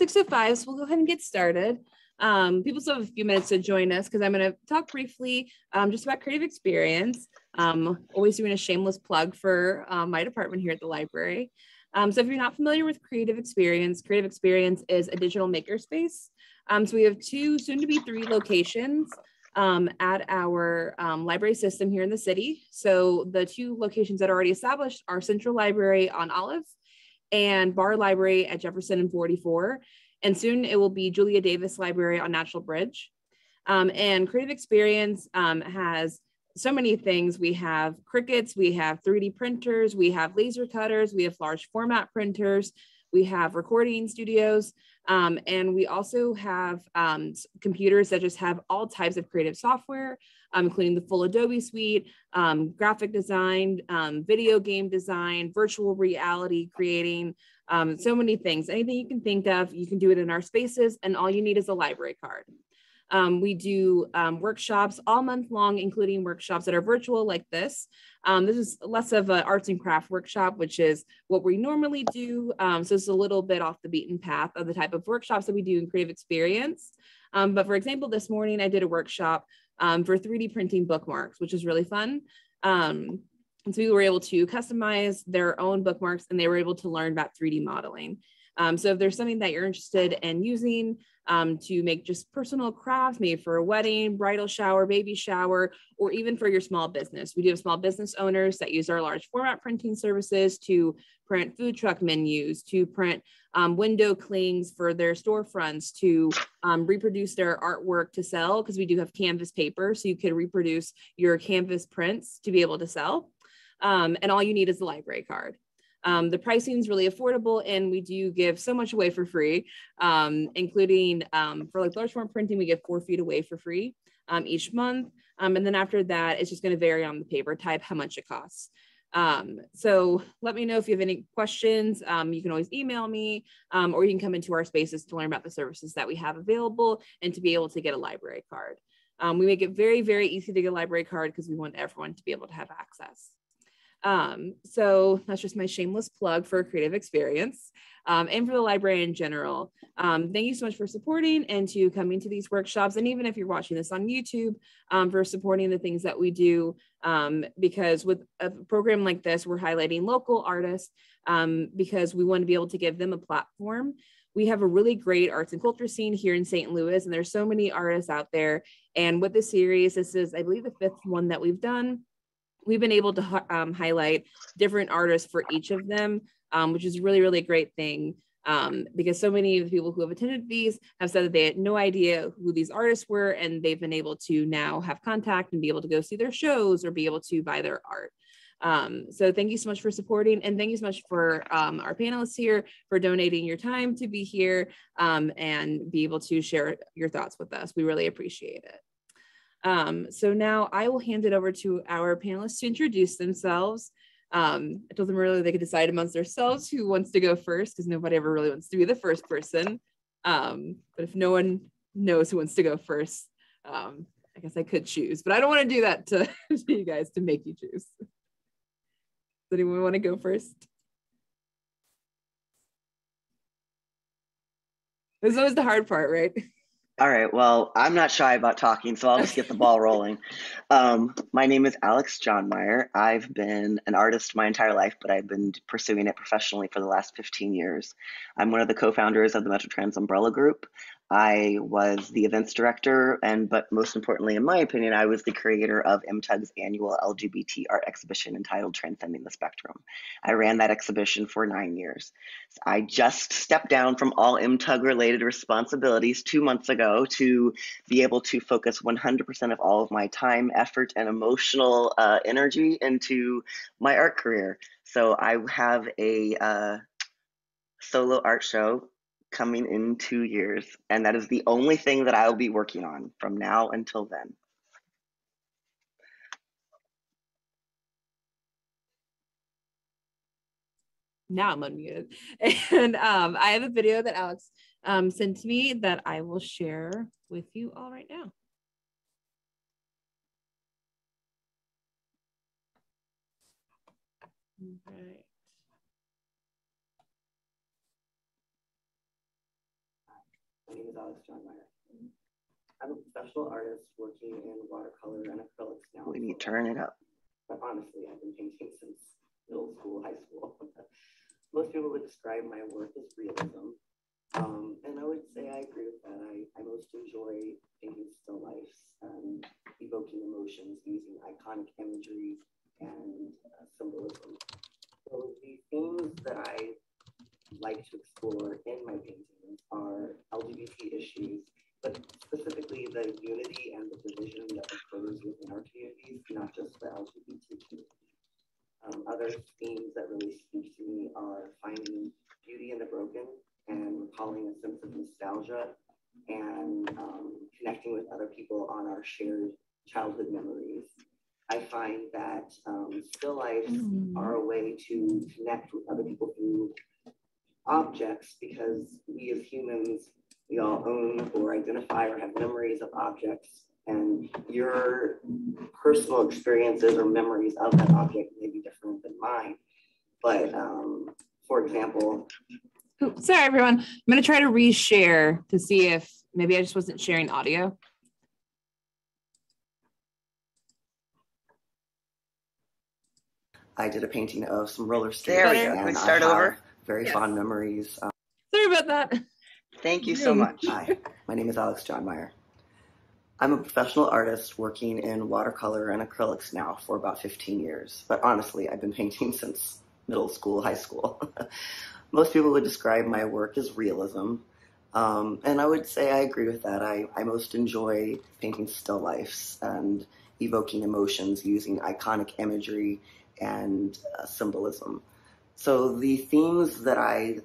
at 6:05, so we'll go ahead and get started. People still have a few minutes to join us because I'm going to talk briefly just about creative experience. Always doing a shameless plug for my department here at the library. So if you're not familiar with Creative Experience is a digital makerspace. So we have two, soon to be three locations at our library system here in the city. So the two locations that are already established are Central Library on Olive and Barr Library at Jefferson and 44. And soon it will be Julia Davis Library on National Bridge. And Creative Experience has so many things. We have Crickets, we have 3D printers, we have laser cutters, we have large format printers, we have recording studios, and we also have computers that just have all types of creative software, including the full Adobe suite, graphic design, video game design, virtual reality creating, so many things. Anything you can think of, you can do it in our spaces, and all you need is a library card. We do workshops all month long, including workshops that are virtual like this. This is less of an arts and craft workshop, which is what we normally do. So it's a little bit off the beaten path of the type of workshops that we do in Creative Experience. But for example, this morning I did a workshop for 3D printing bookmarks, which is really fun. And so we were able to customize their own bookmarks, and they were able to learn about 3D modeling. So if there's something that you're interested in using to make just personal crafts, maybe for a wedding, bridal shower, baby shower, or even for your small business. We do have small business owners that use our large format printing services to print food truck menus, to print window clings for their storefronts, to reproduce their artwork to sell, because we do have canvas paper. So you could reproduce your canvas prints to be able to sell. And all you need is the library card. The pricing is really affordable, and we do give so much away for free, including for like large form printing, we give 4 feet away for free each month. And then after that, it's just going to vary on the paper type, how much it costs. So let me know if you have any questions. You can always email me, or you can come into our spaces to learn about the services that we have available and to be able to get a library card. We make it very, very easy to get a library card because we want everyone to be able to have access. So that's just my shameless plug for Creative Experience and for the library in general. Thank you so much for supporting and to coming to these workshops. And even if you're watching this on YouTube, for supporting the things that we do, because with a program like this, we're highlighting local artists because we want to be able to give them a platform. We have a really great arts and culture scene here in St. Louis, and there's so many artists out there. And with this series, this is, I believe, the 5th one that we've done. We've been able to highlight different artists for each of them, which is a really, really great thing because so many of the people who have attended these have said that they had no idea who these artists were, and they've been able to now have contact and be able to go see their shows or be able to buy their art. So thank you so much for supporting, and thank you so much for our panelists here for donating your time to be here and be able to share your thoughts with us. We really appreciate it. So now I will hand it over to our panelists to introduce themselves. I told them earlier they could decide amongst themselves who wants to go first, because nobody ever really wants to be the first person. But if no one knows who wants to go first, I guess I could choose, but I don't want to do that to, to you guys to make you choose. Does anyone want to go first? This is always the hard part, right? All right, well, I'm not shy about talking, so I'll just get the ball rolling. My name is Alex Johnmeyer. I've been an artist my entire life, but I've been pursuing it professionally for the last 15 years. I'm one of the co-founders of the MetroTrans Umbrella Group. I was the events director, but most importantly, in my opinion, I was the creator of MTUG's annual LGBT art exhibition entitled Transcending the Spectrum. I ran that exhibition for 9 years. So I just stepped down from all MTUG-related responsibilities 2 months ago to be able to focus 100% of all of my time, effort, and emotional energy into my art career. So I have a solo art show coming in 2 years, and that is the only thing that I'll be working on from now until then. Now I'm unmuted, and I have a video that Alex sent to me that I will share with you all right now. All right. name is Alex Johnmeyer. I'm a professional artist working in watercolor and acrylics now. When you turn it up. But honestly, I've been painting since middle school, high school. Most people would describe my work as realism. And I would say I agree with that. I most enjoy painting still lifes, evoking emotions using iconic imagery and symbolism. So the themes that I like to explore in my paintings are LGBT issues, but specifically the unity and the division that occurs within our communities, not just the LGBT community. Other themes that really speak to me are finding beauty in the broken and recalling a sense of nostalgia and connecting with other people on our shared childhood memories. I find that still lifes are a way to connect with other people through objects, because we as humans, we all own or identify or have memories of objects, and your personal experiences or memories of that object may be different than mine. But for example, oops, sorry everyone, I'm gonna try to reshare to see if maybe I just wasn't sharing audio. I did a painting of some roller skates. There we go. We start over. Very yes. Fond memories. Sorry about that. Thank you so much. Hi, my name is Alex Johnmeyer. I'm a professional artist working in watercolor and acrylics now for about 15 years. But honestly, I've been painting since middle school, high school. Most people would describe my work as realism. And I would say I agree with that. I most enjoy painting still lifes and evoking emotions using iconic imagery and symbolism. So the themes that I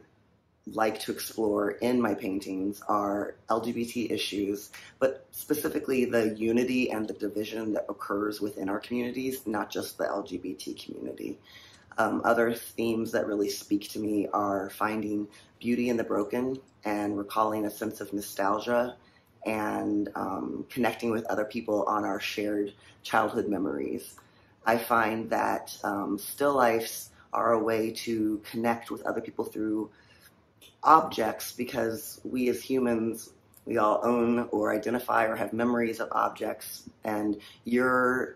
like to explore in my paintings are LGBT issues, but specifically the unity and the division that occurs within our communities, not just the LGBT community. Other themes that really speak to me are finding beauty in the broken and recalling a sense of nostalgia and connecting with other people on our shared childhood memories. I find that still lifes are a way to connect with other people through objects, because we as humans, we all own or identify or have memories of objects, and your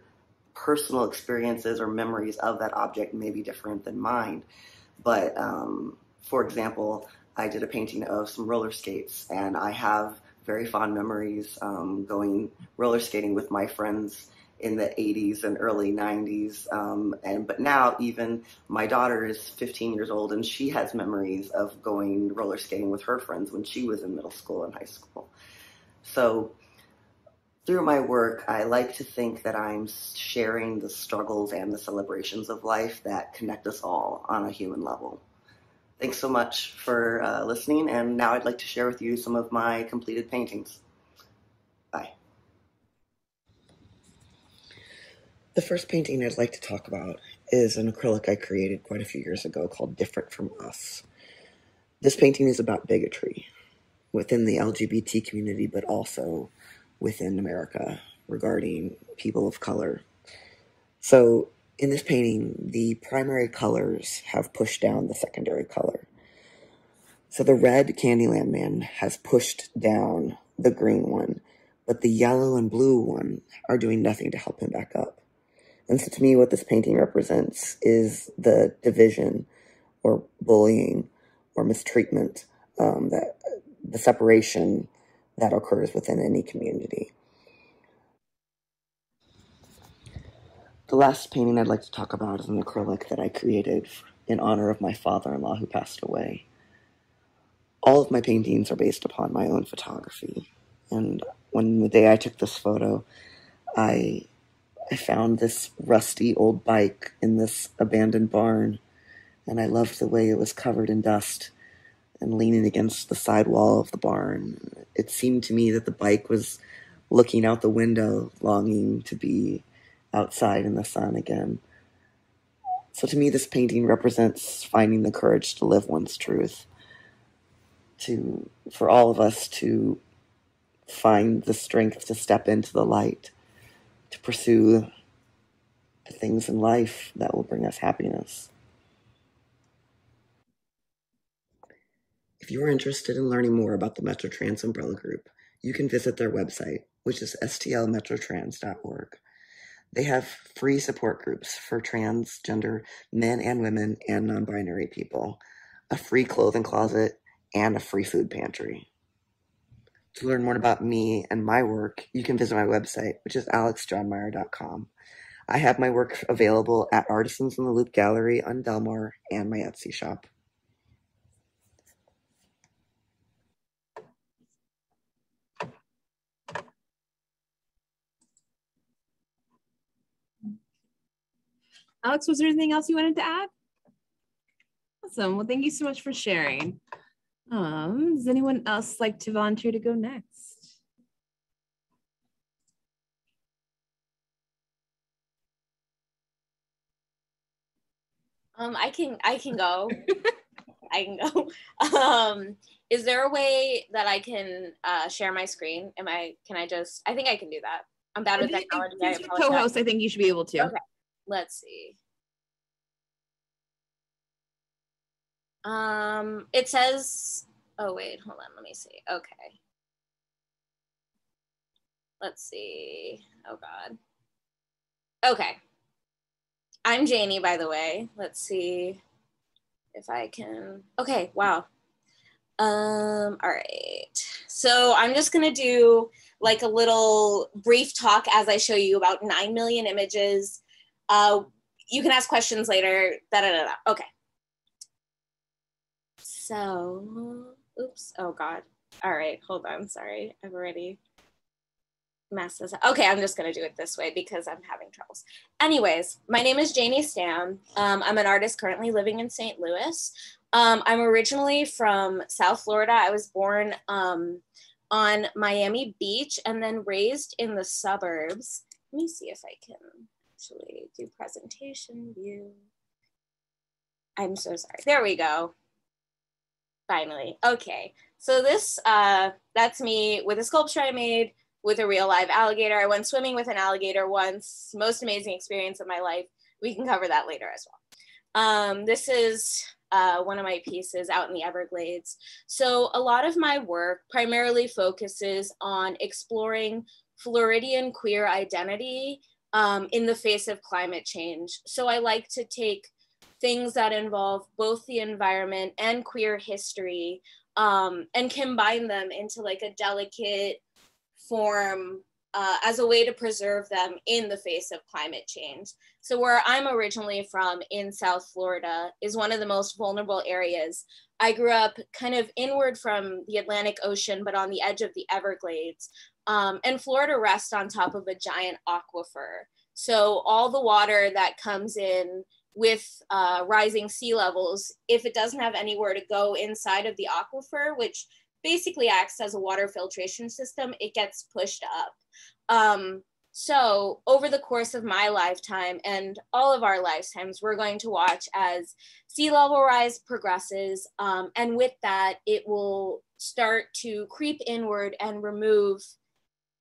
personal experiences or memories of that object may be different than mine. But for example, I did a painting of some roller skates, and I have very fond memories going roller skating with my friends in the 80s and early 90s. But now even my daughter is 15 years old, and she has memories of going roller skating with her friends when she was in middle school and high school. So through my work, I like to think that I'm sharing the struggles and the celebrations of life that connect us all on a human level. Thanks so much for listening. And now I'd like to share with you some of my completed paintings. Bye. The first painting I'd like to talk about is an acrylic I created quite a few years ago called Different From Us. This painting is about bigotry within the LGBT community, but also within America regarding people of color. So in this painting, the primary colors have pushed down the secondary color. So the red Candyland man has pushed down the green one, but the yellow and blue one are doing nothing to help him back up. And so to me, what this painting represents is the division or bullying or mistreatment, that the separation that occurs within any community. The last painting I'd like to talk about is an acrylic that I created in honor of my father-in-law who passed away. All of my paintings are based upon my own photography. And when the day I took this photo, I found this rusty old bike in this abandoned barn, and I loved the way it was covered in dust and leaning against the side wall of the barn. It seemed to me that the bike was looking out the window, longing to be outside in the sun again. So to me, this painting represents finding the courage to live one's truth, for all of us to find the strength to step into the light, to pursue the things in life that will bring us happiness. If you're interested in learning more about the MetroTrans Umbrella Group, you can visit their website, which is stlmetrotrans.org. They have free support groups for transgender men and women and non-binary people, a free clothing closet, and a free food pantry. To learn more about me and my work, you can visit my website, which is alexjohnmeyer.com. I have my work available at Artisans in the Loop Gallery on Delmar and my Etsy shop. Alex, was there anything else you wanted to add? Awesome. Well, thank you so much for sharing. Does anyone else like to volunteer to go next? I can go. I can go. Is there a way that I can share my screen? I think I can do that. I'm bad with technology. Since you're co-host, I think you should be able to. Okay. Let's see. It says, oh wait, hold on, let me see. Okay. Let's see. Oh God. Okay. I'm Janie, by the way. Let's see if I can. Okay, wow. All right. So I'm just gonna do like a little brief talk as I show you about 9 million images. You can ask questions later. Okay. So, oops, oh God. All right, hold on, sorry. I've already messed this up. Okay, I'm just gonna do it this way because I'm having troubles. Anyways, my name is Janie Stam. I'm an artist currently living in St. Louis. I'm originally from South Florida. I was born on Miami Beach and then raised in the suburbs. Let me see if I can actually do presentation view. I'm so sorry, there we go. Finally, okay. So this, that's me with a sculpture I made with a real live alligator. I went swimming with an alligator once, most amazing experience of my life. We can cover that later as well. This is one of my pieces out in the Everglades. So a lot of my work primarily focuses on exploring Floridian queer identity in the face of climate change. So I like to take things that involve both the environment and queer history and combine them into like a delicate form as a way to preserve them in the face of climate change. So where I'm originally from in South Florida is one of the most vulnerable areas. I grew up kind of inward from the Atlantic Ocean, but on the edge of the Everglades. And Florida rests on top of a giant aquifer. So all the water that comes in with rising sea levels, if it doesn't have anywhere to go inside of the aquifer, which basically acts as a water filtration system, it gets pushed up. So over the course of my lifetime and all of our lifetimes, we're going to watch as sea level rise progresses. And with that, it will start to creep inward and remove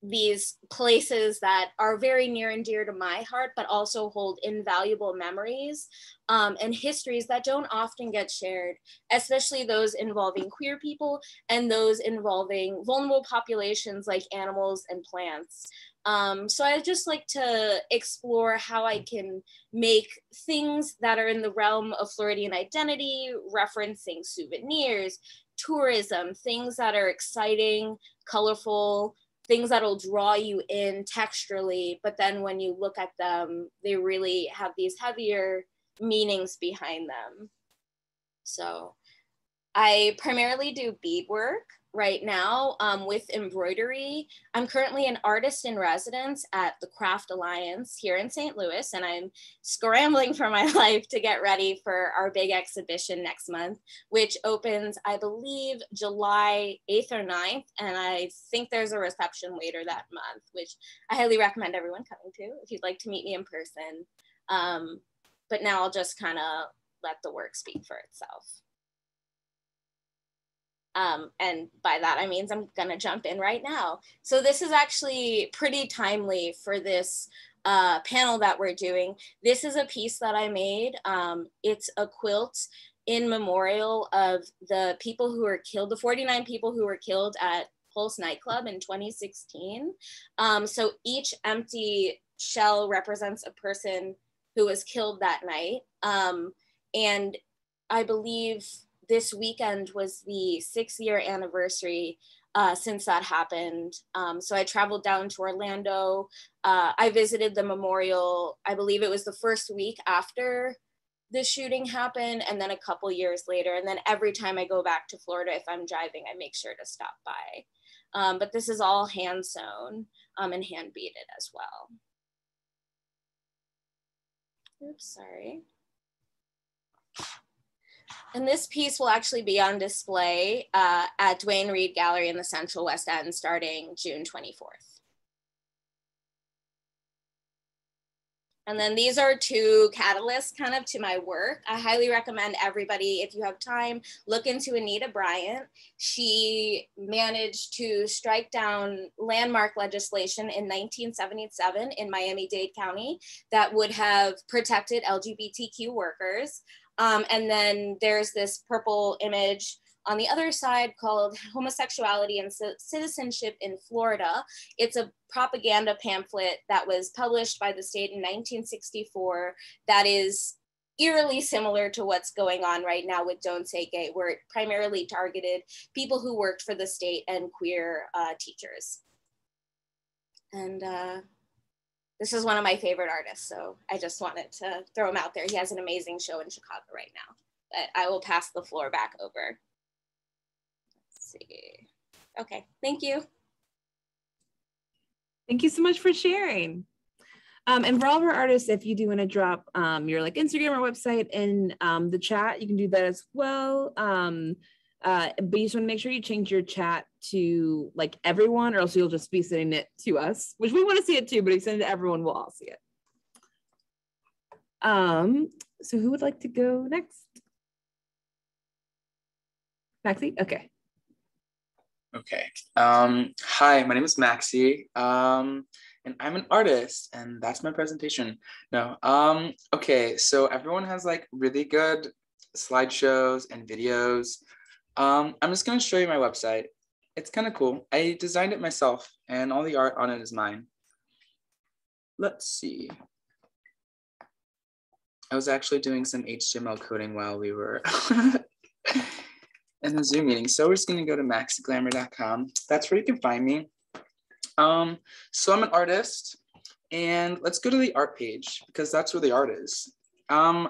these places that are very near and dear to my heart, but also hold invaluable memories and histories that don't often get shared, especially those involving queer people and those involving vulnerable populations like animals and plants. So I just like to explore how I can make things that are in the realm of Floridian identity, referencing souvenirs, tourism, things that are exciting, colorful, things that'll draw you in texturally, but then when you look at them, they really have these heavier meanings behind them. So I primarily do beadwork right now with embroidery. I'm currently an artist in residence at the Craft Alliance here in St. Louis, and I'm scrambling for my life to get ready for our big exhibition next month, which opens, I believe, July 8th or 9th. And I think there's a reception later that month, which I highly recommend everyone coming to if you'd like to meet me in person. But now I'll just kind of let the work speak for itself. And by that, I mean, I'm gonna jump in right now. So this is actually pretty timely for this panel that we're doing. This is a piece that I made. It's a quilt in memorial of the people who were killed, the 49 people who were killed at Pulse Nightclub in 2016. So each empty shell represents a person who was killed that night. And I believe this weekend was the 6-year anniversary since that happened. So I traveled down to Orlando. I visited the memorial. I believe it was the first week after the shooting happened, and then a couple years later. And then every time I go back to Florida, if I'm driving, I make sure to stop by. But this is all hand sewn and hand beaded as well. Oops, sorry. And this piece will actually be on display at Duane Reed Gallery in the Central West End starting June 24th. And then these are two catalysts kind of to my work. I highly recommend everybody, if you have time, look into Anita Bryant. She managed to strike down landmark legislation in 1977 in Miami-Dade County that would have protected LGBTQ workers. And then there's this purple image on the other side called Homosexuality and Citizenship in Florida. It's a propaganda pamphlet that was published by the state in 1964 that is eerily similar to what's going on right now with Don't Say Gay, where it primarily targeted people who worked for the state and queer teachers. And this is one of my favorite artists, so I just wanted to throw him out there. He has an amazing show in Chicago right now, but I will pass the floor back over. Let's see. Okay, thank you. Thank you so much for sharing. And for all of our artists, if you do want to drop your like Instagram or website in the chat, you can do that as well. But you just want to make sure you change your chat to like everyone, or else you'll just be sending it to us, which we want to see it too, but if you send it to everyone, we'll all see it. So who would like to go next? Maxie, okay. Okay, hi, my name is Maxie, and I'm an artist, and that's my presentation. No, okay, so everyone has like really good slideshows and videos. I'm just going to show you my website. It's kind of cool. I designed it myself, and all the art on it is mine. Let's see. I was actually doing some HTML coding while we were in the Zoom meeting. So we're just going to go to maxglamour.com. That's where you can find me. So I'm an artist, and let's go to the art page because that's where the art is. I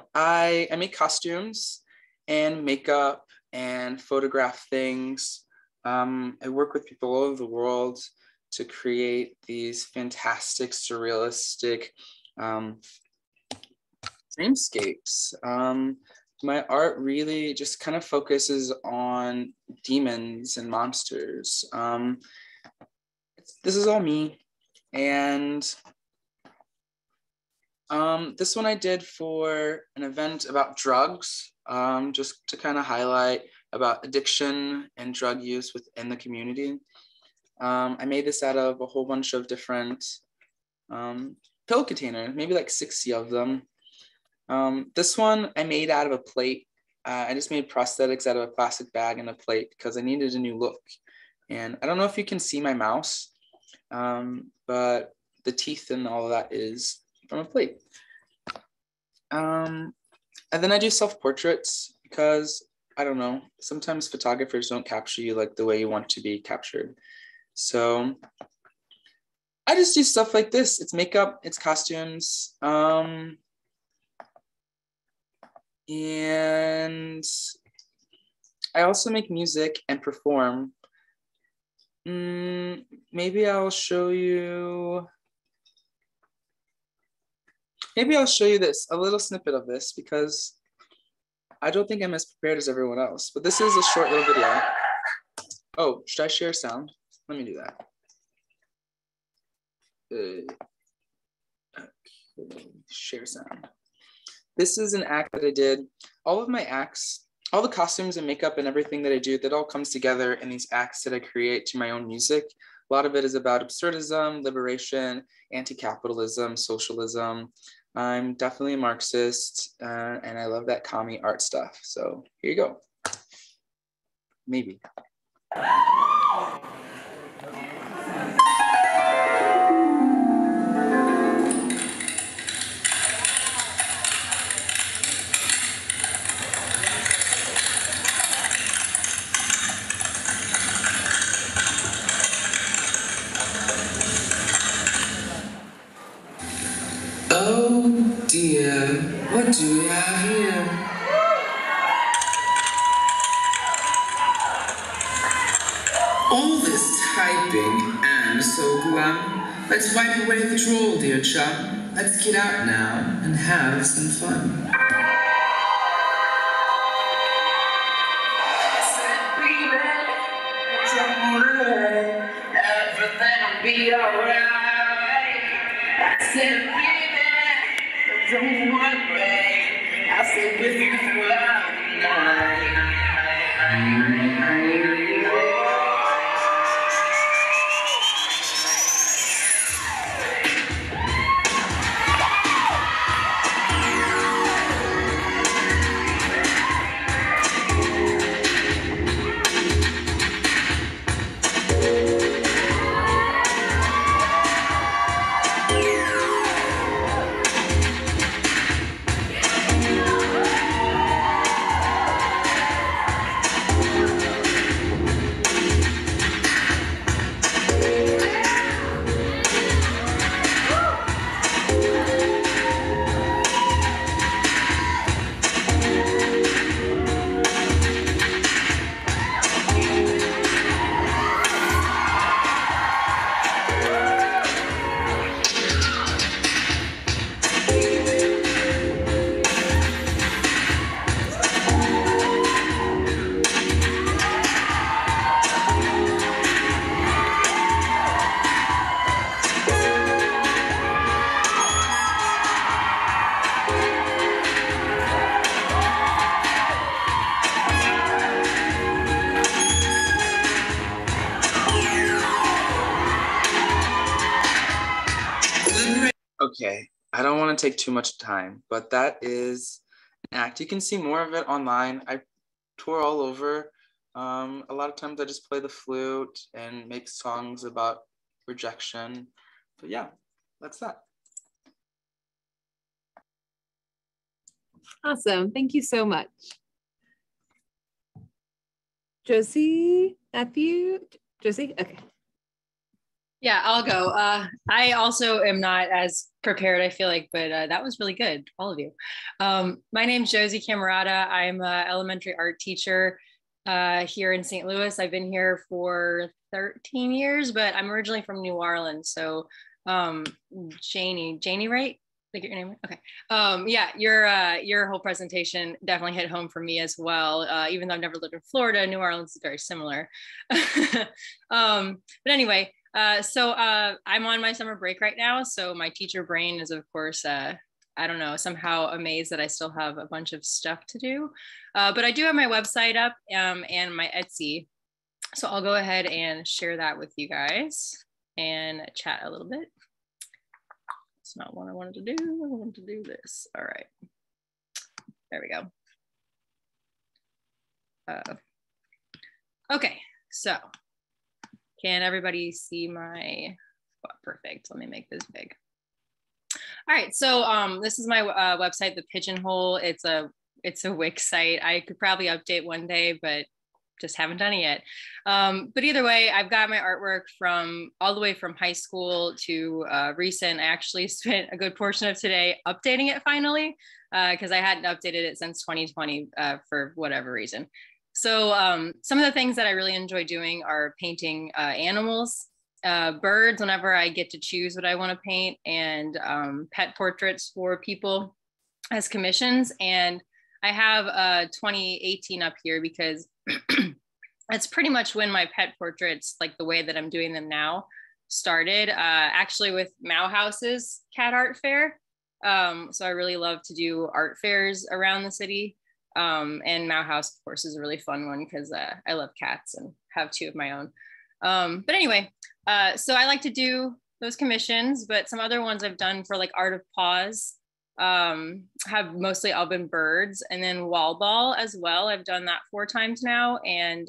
make costumes and makeup and photograph things. I work with people all over the world to create these fantastic, surrealistic dreamscapes. My art really just kind of focuses on demons and monsters. This is all me. And this one I did for an event about drugs. Just to kind of highlight about addiction and drug use within the community. I made this out of a whole bunch of different pill containers, maybe like 60 of them. This one I made out of a plate. I just made prosthetics out of a plastic bag and a plate because I needed a new look. And I don't know if you can see my mouse, but the teeth and all of that is from a plate. And then I do self-portraits because, I don't know, sometimes photographers don't capture you like the way you want to be captured. So I just do stuff like this. It's makeup, it's costumes. And I also make music and perform. Maybe I'll show you... Maybe I'll show you this, a little snippet of this, because I don't think I'm as prepared as everyone else, but this is a short little video. Oh, should I share sound? Let me do that. Okay. Share sound. This is an act that I did. All of my acts, all the costumes and makeup and everything that I do, that all comes together in these acts that I create to my own music. A lot of it is about absurdism, liberation, anti-capitalism, socialism, I'm definitely a Marxist, and I love that commie art stuff. So here you go. Maybe. Dear, what do we have here? All this typing and so glum. Let's wipe away the droll, dear chum. Let's get out now and have some fun. Everything'll be alright. I said, don't worry, I'll stay with you throughout the night. Okay, I don't want to take too much time, but that is An Act. You can see more of it online. I tour all over. A lot of times I just play the flute and make songs about rejection. But yeah, that's that. Awesome. Thank you so much. Josie, Matthew, Josie, okay. Yeah, I'll go. I also am not as prepared, I feel like, but that was really good, all of you. My name's Josie Cammarata. I'm an elementary art teacher here in St. Louis. I've been here for 13 years, but I'm originally from New Orleans. So Janie, right? Did I get your name right? Okay. Yeah, your whole presentation definitely hit home for me as well. Even though I've never lived in Florida, New Orleans is very similar. But anyway, I'm on my summer break right now. So my teacher brain is, of course, I don't know, somehow amazed that I still have a bunch of stuff to do. But I do have my website up and my Etsy. So I'll go ahead and share that with you guys and chat a little bit. It's not what I wanted to do. I wanted to do this. All right. There we go. Okay. So. Can everybody see my, oh, perfect, let me make this big. All right, so this is my website, The Pigeonhole. It's a Wix site. I could probably update one day, but just haven't done it yet. But either way, I've got my artwork from all the way from high school to recent. I actually spent a good portion of today updating it finally, because I hadn't updated it since 2020 for whatever reason. So some of the things that I really enjoy doing are painting animals, birds, whenever I get to choose what I want to paint, and pet portraits for people as commissions. And I have 2018 up here because that's pretty much when my pet portraits, like the way that I'm doing them now, started, actually with Mauhouse's Cat Art Fair. So I really love to do art fairs around the city. And Mauhaus, of course, is a really fun one because I love cats and have two of my own. But anyway, so I like to do those commissions, but some other ones I've done for like Art of Pause have mostly all been birds, and then wall ball as well. I've done that 4 times now, and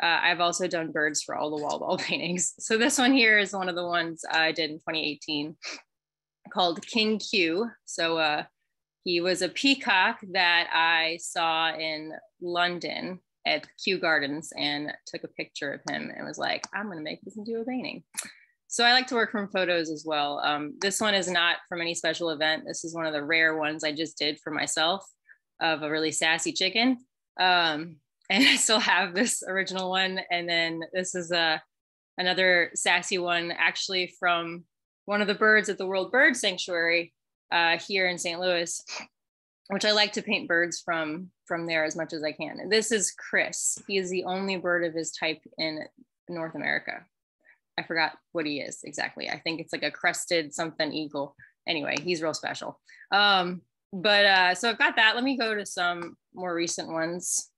I've also done birds for all the wall ball paintings. So this one here is one of the ones I did in 2018 called King Q. So he was a peacock that I saw in London at Kew Gardens and took a picture of him and was like, I'm going to make this into a painting. So I like to work from photos as well. This one is not from any special event. This is one of the rare ones I just did for myself of a really sassy chicken. And I still have this original one. And then this is another sassy one, actually from one of the birds at the World Bird Sanctuary here in St. Louis, which I like to paint birds from there as much as I can. And this is Chris. He is the only bird of his type in North America. I forgot what he is exactly. I think it's like a crested something eagle. Anyway, he's real special. So I've got that. Let me go to some more recent ones.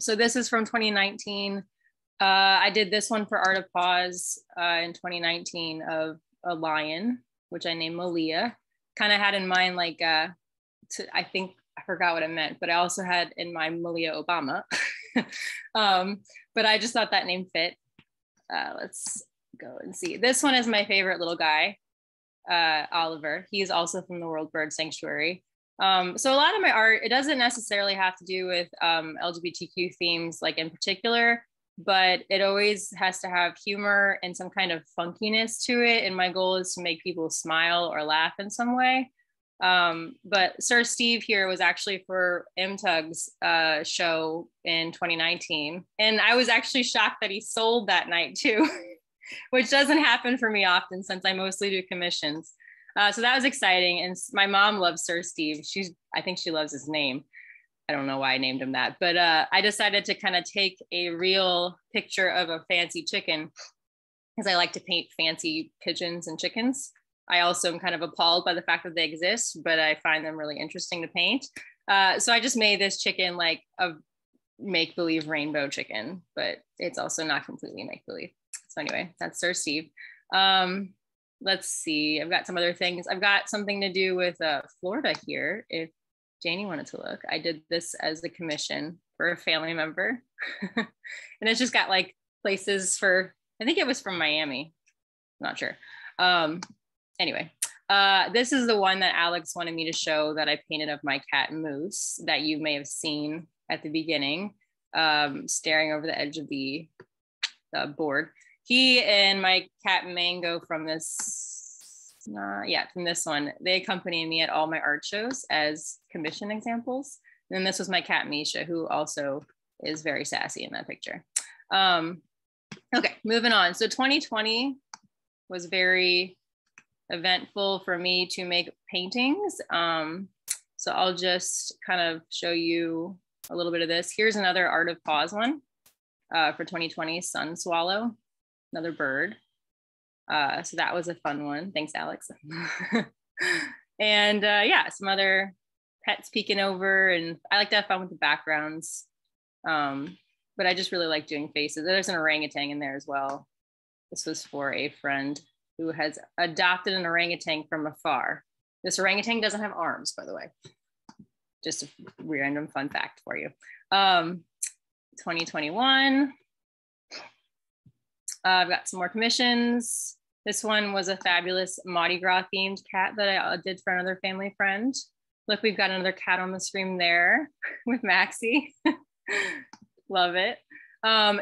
So this is from 2019. I did this one for Art of Pause in 2019 of a lion, which I named Malia. Kind of had in mind like, I think, I forgot what it meant, but I also had in mind Malia Obama. But I just thought that name fit. Let's go and see. This one is my favorite little guy, Oliver. He's also from the World Bird Sanctuary. So a lot of my art, it doesn't necessarily have to do with LGBTQ themes like in particular, but it always has to have humor and some kind of funkiness to it. And my goal is to make people smile or laugh in some way. But Sir Steve here was actually for MTUG's show in 2019. And I was actually shocked that he sold that night too, which doesn't happen for me often since I mostly do commissions. So that was exciting. And my mom loves Sir Steve. I think she loves his name. I don't know why I named him that, but I decided to kind of take a real picture of a fancy chicken because I like to paint fancy pigeons and chickens. I also am kind of appalled by the fact that they exist, but I find them really interesting to paint. So I just made this chicken like a make-believe rainbow chicken, but it's also not completely make-believe. So anyway, that's Sir Steve. Let's see, I've got some other things. I've got something to do with Florida here. If Janie wanted to look, I did this as a commission for a family member. And it's just got like places for, I think it was from Miami, I'm not sure. Anyway, this is the one that Alex wanted me to show that I painted of my cat Moose that you may have seen at the beginning, staring over the edge of the board. He and my cat Mango from this one, they accompany me at all my art shows as commission examples. And then this was my cat Misha, who also is very sassy in that picture. Okay, moving on. So 2020 was very eventful for me to make paintings. So I'll just kind of show you a little bit of this. Here's another Art of Pause one for 2020, Sun Swallow, another bird. So that was a fun one. Thanks, Alex. And yeah, some other pets peeking over, and I like to have fun with the backgrounds, but I just really like doing faces. There's an orangutan in there as well. This was for a friend who has adopted an orangutan from afar. This orangutan doesn't have arms, by the way. Just a random fun fact for you. 2021, I've got some more commissions. This one was a fabulous Mardi Gras themed cat that I did for another family friend. Look, we've got another cat on the screen there with Maxie. Love it.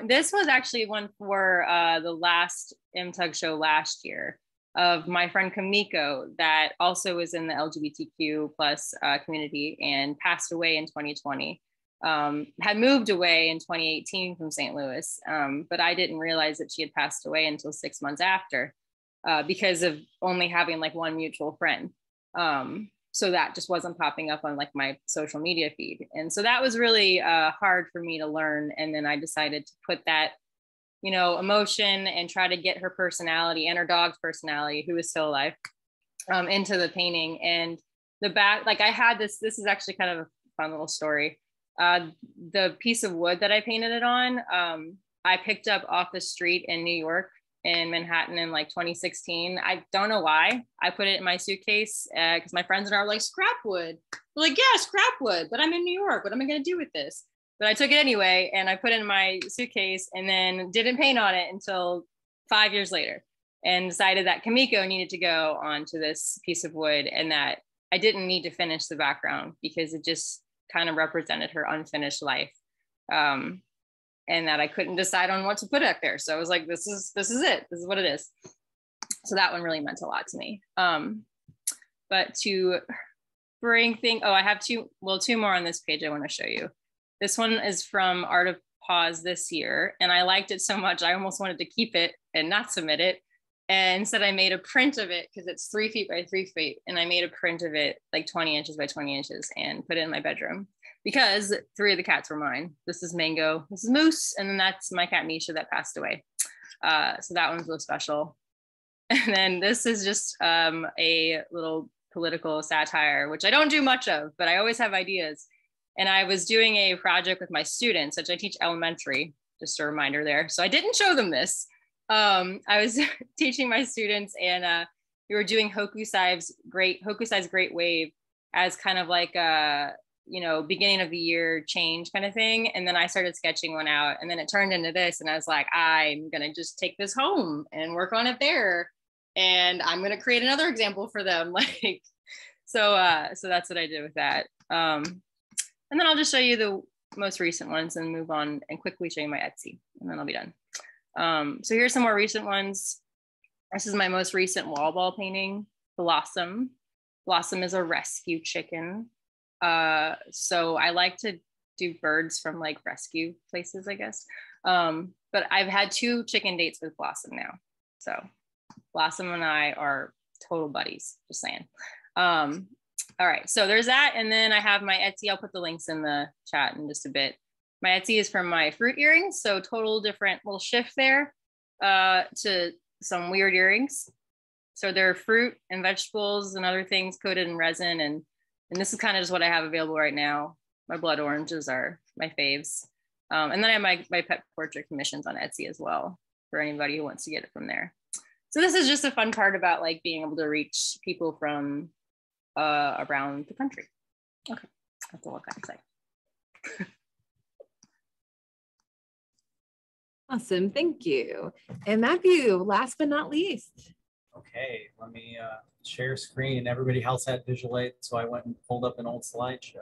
This was actually one for the last MTUG show last year of my friend Kamiko that also was in the LGBTQ plus community and passed away in 2020. Had moved away in 2018 from St. Louis, but I didn't realize that she had passed away until 6 months after because of only having like one mutual friend. So that just wasn't popping up on like my social media feed. And so that was really hard for me to learn. And then I decided to put that, you know, emotion and try to get her personality and her dog's personality, who is still alive, into the painting. And the back, like I had this is actually kind of a fun little story. The piece of wood that I painted it on, I picked up off the street in New York in Manhattan in like 2016. I don't know why I put it in my suitcase because my friends and I were like, scrap wood. We're like, yeah, scrap wood, but I'm in New York. What am I going to do with this? But I took it anyway and I put it in my suitcase and then didn't paint on it until 5 years later and decided that Kamiko needed to go onto this piece of wood and that I didn't need to finish the background because it just kind of represented her unfinished life. And that I couldn't decide on what to put up there. So I was like, this is it. This is what it is. So that one really meant a lot to me. But to bring things, oh, I have two more on this page I want to show you. This one is from Art of Pause this year. And I liked it so much, I almost wanted to keep it and not submit it. And instead I made a print of it because it's 3 feet by 3 feet. And I made a print of it like 20 inches by 20 inches and put it in my bedroom because 3 of the cats were mine. This is Mango, this is Moose. And then that's my cat, Misha, that passed away. So that one's really special. And then this is just a little political satire, which I don't do much of, but I always have ideas. And I was doing a project with my students, which I teach elementary, just a reminder there. So I didn't show them this. I was teaching my students and we were doing Hokusai's Great Wave as kind of like a, you know, beginning of the year change kind of thing. And then I started sketching one out and then it turned into this. And I was like, I'm going to just take this home and work on it there. And I'm going to create another example for them. Like, so that's what I did with that. And then I'll just show you the most recent ones and move on and quickly show you my Etsy and then I'll be done. So here's some more recent ones. This is my most recent wall ball painting, Blossom. Blossom is a rescue chicken. So I like to do birds from like rescue places, I guess. But I've had 2 chicken dates with Blossom now. So Blossom and I are total buddies, just saying. All right, so there's that. And then I have my Etsy. I'll put the links in the chat in just a bit. My Etsy is from my fruit earrings. So total different little shift there to some weird earrings. So they're fruit and vegetables and other things coated in resin. And this is kind of just what I have available right now. My blood oranges are my faves. And then I have my pet portrait commissions on Etsy as well for anybody who wants to get it from there. So this is just a fun part about like being able to reach people from around the country. Okay, that's all I can say. Awesome, thank you. And Matthew, last but not least. Okay, let me share screen. Everybody else had visual aid, so I went and pulled up an old slideshow.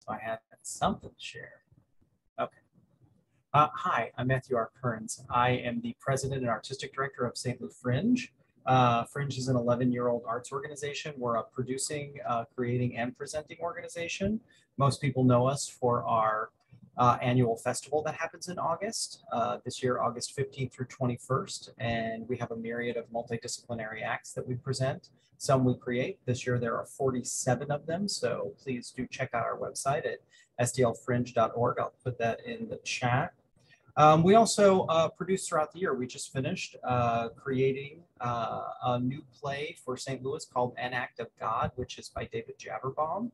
So I had something to share. Okay. Hi, I'm Matthew R. Kerns. I am the president and artistic director of Saint Louis Fringe. Fringe is an 11-year-old arts organization. We're a producing, creating, and presenting organization. Most people know us for our annual festival that happens in August. This year, August 15th through 21st, and we have a myriad of multidisciplinary acts that we present. Some we create. This year, there are 47 of them, so please do check out our website at stlfringe.org. I'll put that in the chat. We also produce throughout the year. We just finished creating a new play for St. Louis called An Act of God, which is by David Javerbaum.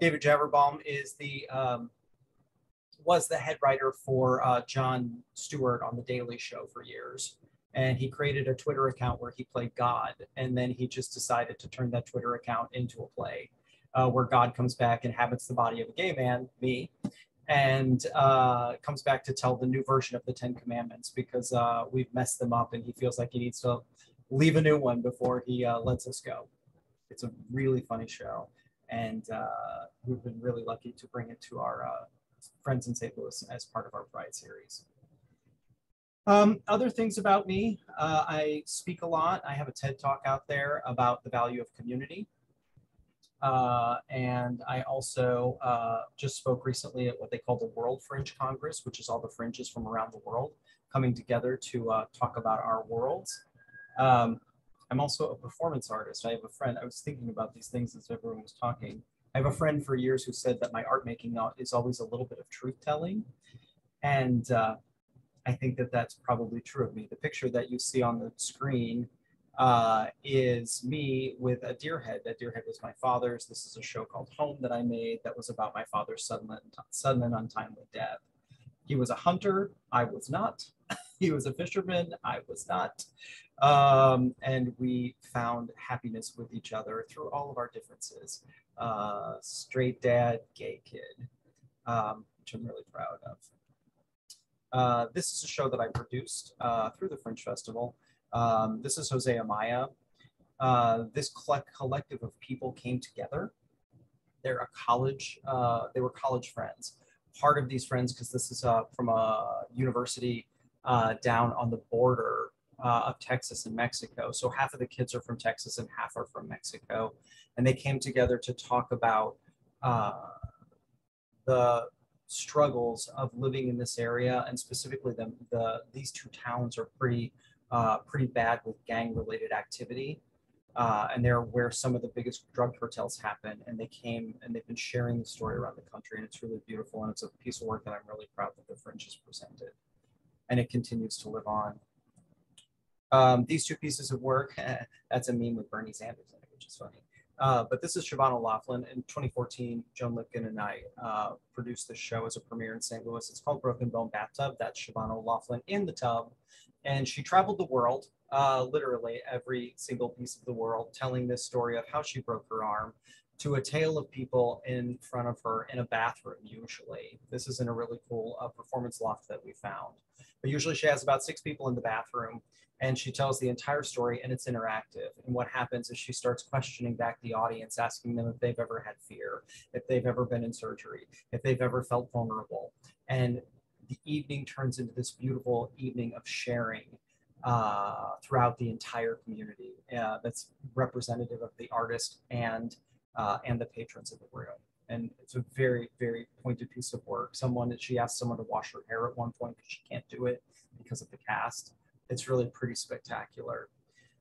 David Javerbaum is was the head writer for Jon Stewart on The Daily Show for years. And he created a Twitter account where he played God. And then he just decided to turn that Twitter account into a play where God comes back and inhabits the body of a gay man, me, and comes back to tell the new version of the 10 Commandments because we've messed them up and he feels like he needs to leave a new one before he lets us go. It's a really funny show. And we've been really lucky to bring it to our friends in St. Louis as part of our Pride series. Other things about me, I speak a lot. I have a TED Talk out there about the value of community. And I also just spoke recently at what they call the World Fringe Congress, which is all the fringes from around the world coming together to talk about our worlds. I'm also a performance artist. I have a friend, I was thinking about these things as everyone was talking. I have a friend for years who said that my art making is always a little bit of truth telling. And I think that that's probably true of me. The picture that you see on the screen is me with a deer head. That deer head was my father's. This is a show called Home that I made that was about my father's sudden and untimely death. He was a hunter, I was not. He was a fisherman, I was not. And we found happiness with each other through all of our differences. Straight dad, gay kid, which I'm really proud of. This is a show that I produced through the Fringe Festival. This is Jose Amaya. This collective of people came together. They're a college, they were college friends. Part of these friends, because this is from a university down on the border of Texas and Mexico. So half of the kids are from Texas and half are from Mexico. And they came together to talk about the struggles of living in this area, and specifically these two towns are pretty bad with gang-related activity, and they're where some of the biggest drug cartels happen. And they came and they've been sharing the story around the country, and it's really beautiful, and it's a piece of work that I'm really proud that the Fringe has presented, and it continues to live on. These two pieces of work, that's a meme with Bernie Sanders in it, which is funny. But this is Siobhan O'Loughlin. In 2014, Joan Lipkin and I produced this show as a premiere in St. Louis. It's called Broken Bone Bathtub. That's Siobhan O'Loughlin in the tub. And she traveled the world, literally every single piece of the world, telling this story of how she broke her arm to a tale of people in front of her in a bathroom, usually. This is in a really cool performance loft that we found. But usually she has about 6 people in the bathroom, and she tells the entire story, and it's interactive. And what happens is she starts questioning back the audience, asking them if they've ever had fear, if they've ever been in surgery, if they've ever felt vulnerable. And the evening turns into this beautiful evening of sharing throughout the entire community that's representative of the artist and the patrons of the room. And it's a very, very pointed piece of work. She asked someone to wash her hair at one point because she can't do it because of the cast. It's really pretty spectacular.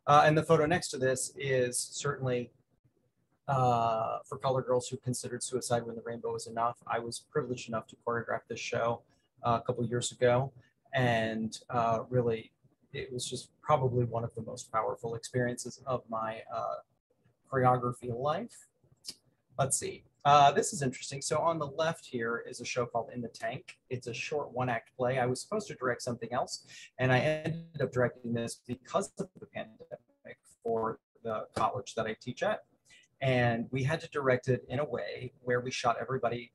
And the photo next to this is certainly for color girls who considered suicide when the rainbow was enough. I was privileged enough to choreograph this show a couple years ago. And really, it was just probably one of the most powerful experiences of my choreography life. Let's see. This is interesting. So on the left here is a show called In the Tank. It's a short one-act play. I was supposed to direct something else, and I ended up directing this because of the pandemic for the college that I teach at. And we had to direct it in a way where we shot everybody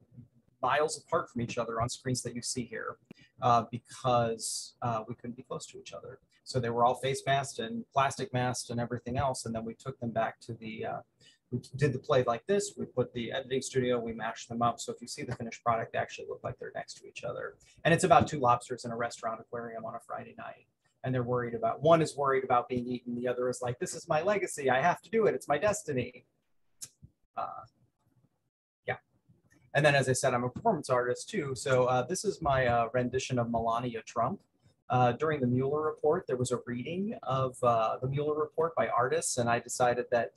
miles apart from each other on screens that you see here because we couldn't be close to each other. So they were all face masked and plastic masked and everything else. And then we took them back to the... We did the play like this. We put the editing studio, we mashed them up. So if you see the finished product, they actually look like they're next to each other. And it's about 2 lobsters in a restaurant aquarium on a Friday night. And they're worried about, one is worried about being eaten. The other is like, this is my legacy. I have to do it. It's my destiny. Yeah. And then, as I said, I'm a performance artist too. So this is my rendition of Melania Trump. During the Mueller report, there was a reading of the Mueller report by artists. And I decided that,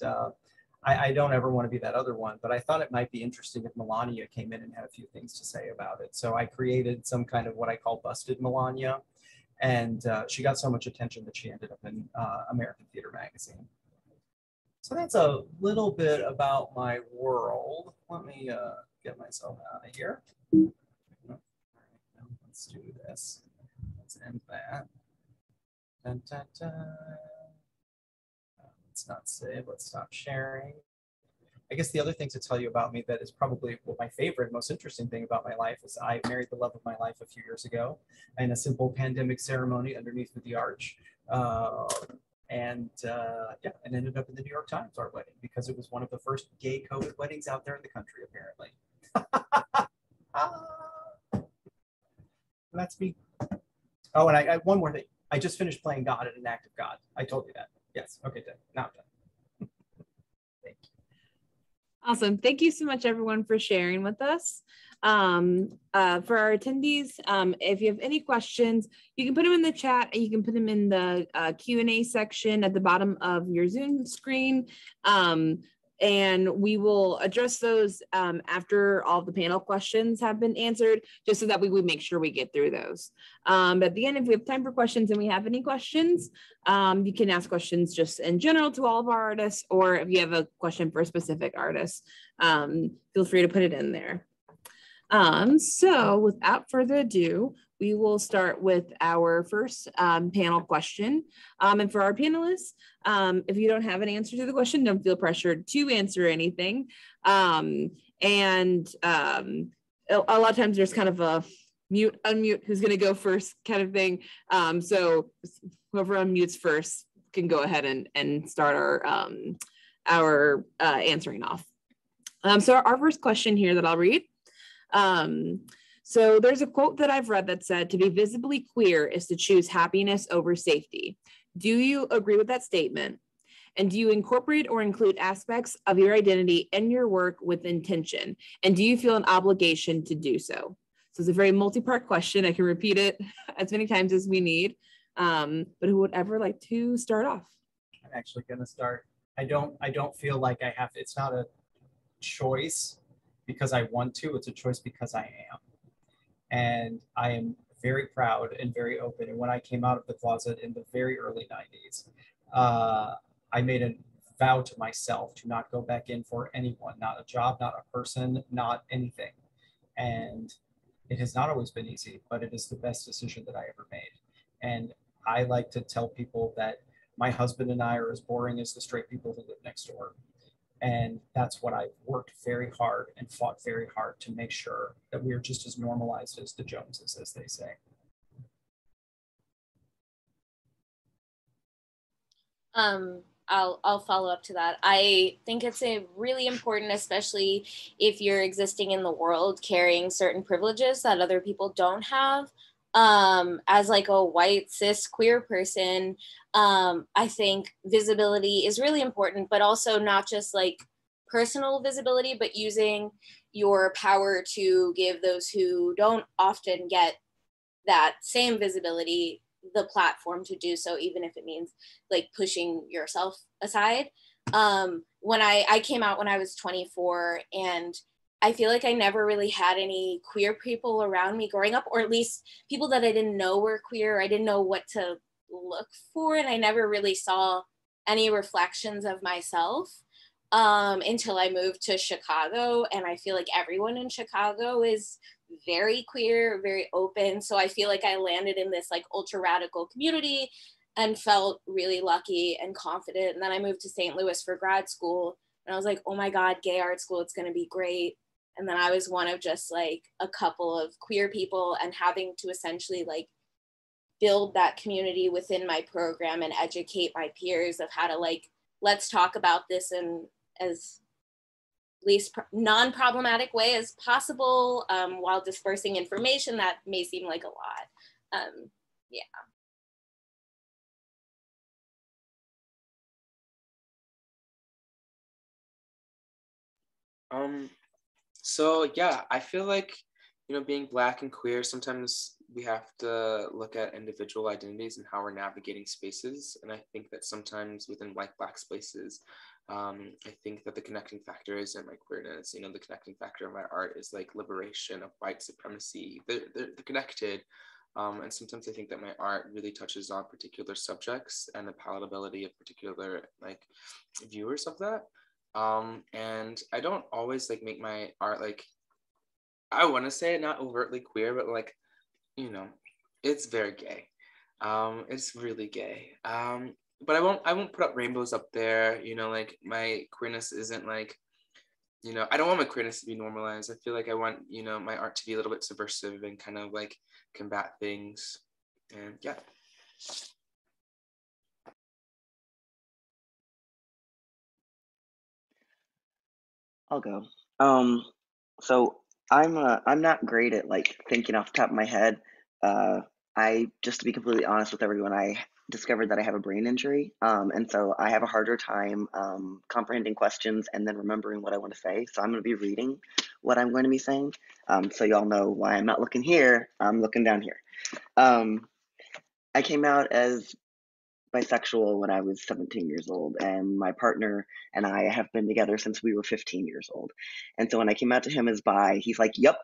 I don't ever want to be that other one, but I thought it might be interesting if Melania came in and had a few things to say about it. So I created some kind of what I call Busted Melania, and she got so much attention that she ended up in American Theater Magazine. So that's a little bit about my world. Let me get myself out of here. Let's do this. Let's end that. Dun, dun, dun. Let's not save, let's stop sharing. I guess the other thing to tell you about me that is probably my favorite, most interesting thing about my life is I married the love of my life a few years ago in a simple pandemic ceremony underneath the arch. Yeah, and ended up in the New York Times, our wedding, because it was one of the first gay COVID weddings out there in the country, apparently. That's me. Oh, and I one more thing. I just finished playing God at An Act of God. I told you that. Yes. Okay. Done. Now I'm done. Thank you. Awesome. Thank you so much, everyone, for sharing with us. For our attendees, if you have any questions, you can put them in the chat, and you can put them in the Q&A section at the bottom of your Zoom screen. And we will address those after all the panel questions have been answered, just so that we would make sure we get through those. But at the end, if we have time for questions and we have any questions, you can ask questions just in general to all of our artists, or if you have a question for a specific artist, feel free to put it in there. So without further ado, we will start with our first panel question. And for our panelists, if you don't have an answer to the question, don't feel pressured to answer anything. A lot of times there's kind of a mute, unmute, who's gonna go first kind of thing. So whoever unmutes first can go ahead and start our answering off. So our first question here that I'll read. So there's a quote that I've read that said, to be visibly queer is to choose happiness over safety. Do you agree with that statement? And do you incorporate or include aspects of your identity in your work with intention? And do you feel an obligation to do so? So it's a very multi-part question. I can repeat it as many times as we need, but who would ever like to start off? I'm actually gonna start. I don't feel like I have, it's not a choice because I want to, it's a choice because I am. And I am very proud and very open. And when I came out of the closet in the very early 90s, I made a vow to myself to not go back in for anyone, not a job, not a person, not anything. And it has not always been easy, but it is the best decision that I ever made. And I like to tell people that my husband and I are as boring as the straight people who live next door. And that's what I've worked very hard and fought very hard to make sure that we are just as normalized as the Joneses, as they say. I'll follow up to that. I think it's a really important, especially if you're existing in the world, carrying certain privileges that other people don't have. As like a white cis queer person, I think visibility is really important, but also not just like personal visibility, but using your power to give those who don't often get that same visibility the platform to do so, even if it means like pushing yourself aside. When I came out when I was 24, and I feel like I never really had any queer people around me growing up, or at least people that I didn't know were queer. I didn't know what to look for, and I never really saw any reflections of myself until I moved to Chicago. And I feel like everyone in Chicago is very queer, very open. So I feel like I landed in this like ultra radical community and felt really lucky and confident. And then I moved to St. Louis for grad school, and I was like, oh my God, gay art school, it's gonna be great. And then I was one of just like a couple of queer people, and having to essentially like build that community within my program and educate my peers of how to like, let's talk about this in as least non-problematic way as possible while dispersing information that may seem like a lot. Yeah. So yeah, I feel like, you know, being Black and queer, sometimes we have to look at individual identities and how we're navigating spaces. And I think that sometimes within Black spaces, I think that the connecting factor isn't my queerness. You know, the connecting factor of my art is like liberation of white supremacy. They're connected. And sometimes I think that my art really touches on particular subjects and the palatability of particular like viewers of that. And I don't always like make my art like, I want to say not overtly queer, but like, you know, it's very gay. It's really gay. But I won't put up rainbows up there. You know, like my queerness isn't like, you know, I don't want my queerness to be normalized. I feel like I want, you know, my art to be a little bit subversive and kind of like combat things. And yeah. I'll go. So I'm not great at like thinking off the top of my head. I just to be completely honest with everyone, I discovered that I have a brain injury, and so I have a harder time comprehending questions and then remembering what I want to say. So I'm going to be reading what I'm going to be saying. So y'all know why I'm not looking here. I'm looking down here. I came out as bisexual when I was 17 years old, and my partner and I have been together since we were 15 years old. And so when I came out to him as bi, he's like, yep,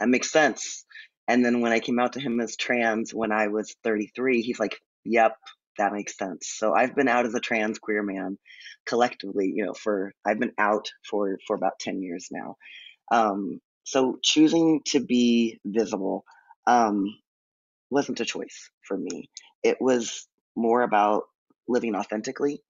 that makes sense. And then when I came out to him as trans when I was 33, he's like, yep, that makes sense. So I've been out as a trans queer man collectively, you know, I've been out for about 10 years now. So choosing to be visible, wasn't a choice for me. It was more about living authentically.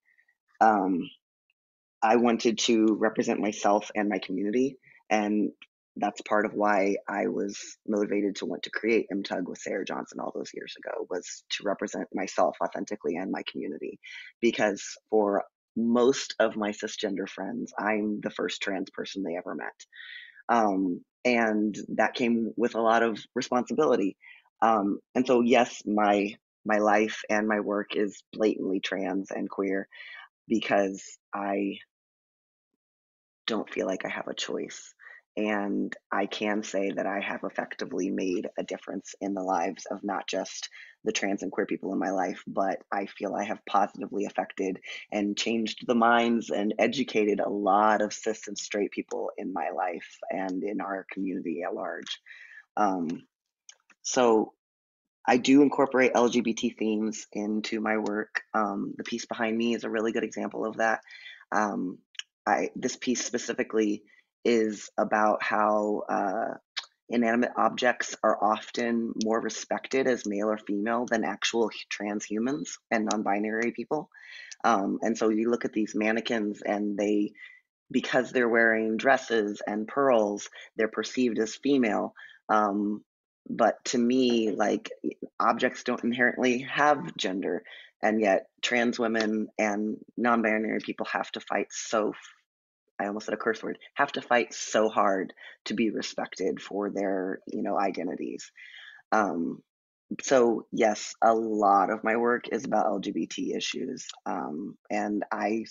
I wanted to represent myself and my community, and that's part of why I was motivated to want to create MTUG with Sarah Johnson all those years ago, was to represent myself authentically and my community. Because for most of my cisgender friends, I'm the first trans person they ever met. And that came with a lot of responsibility. And so, yes, my life and my work is blatantly trans and queer because I don't feel like I have a choice. And I can say that I have effectively made a difference in the lives of not just the trans and queer people in my life, but I feel I have positively affected and changed the minds and educated a lot of cis and straight people in my life and in our community at large. So I do incorporate LGBT themes into my work. The piece behind me is a really good example of that. This piece specifically is about how inanimate objects are often more respected as male or female than actual trans humans and non-binary people. And so you look at these mannequins and they, because they're wearing dresses and pearls, they're perceived as female. But to me, like, objects don't inherently have gender, and yet trans women and non-binary people have to fight I almost said a curse word, have to fight so hard to be respected for their, identities. So yes, a lot of my work is about LGBT issues. And I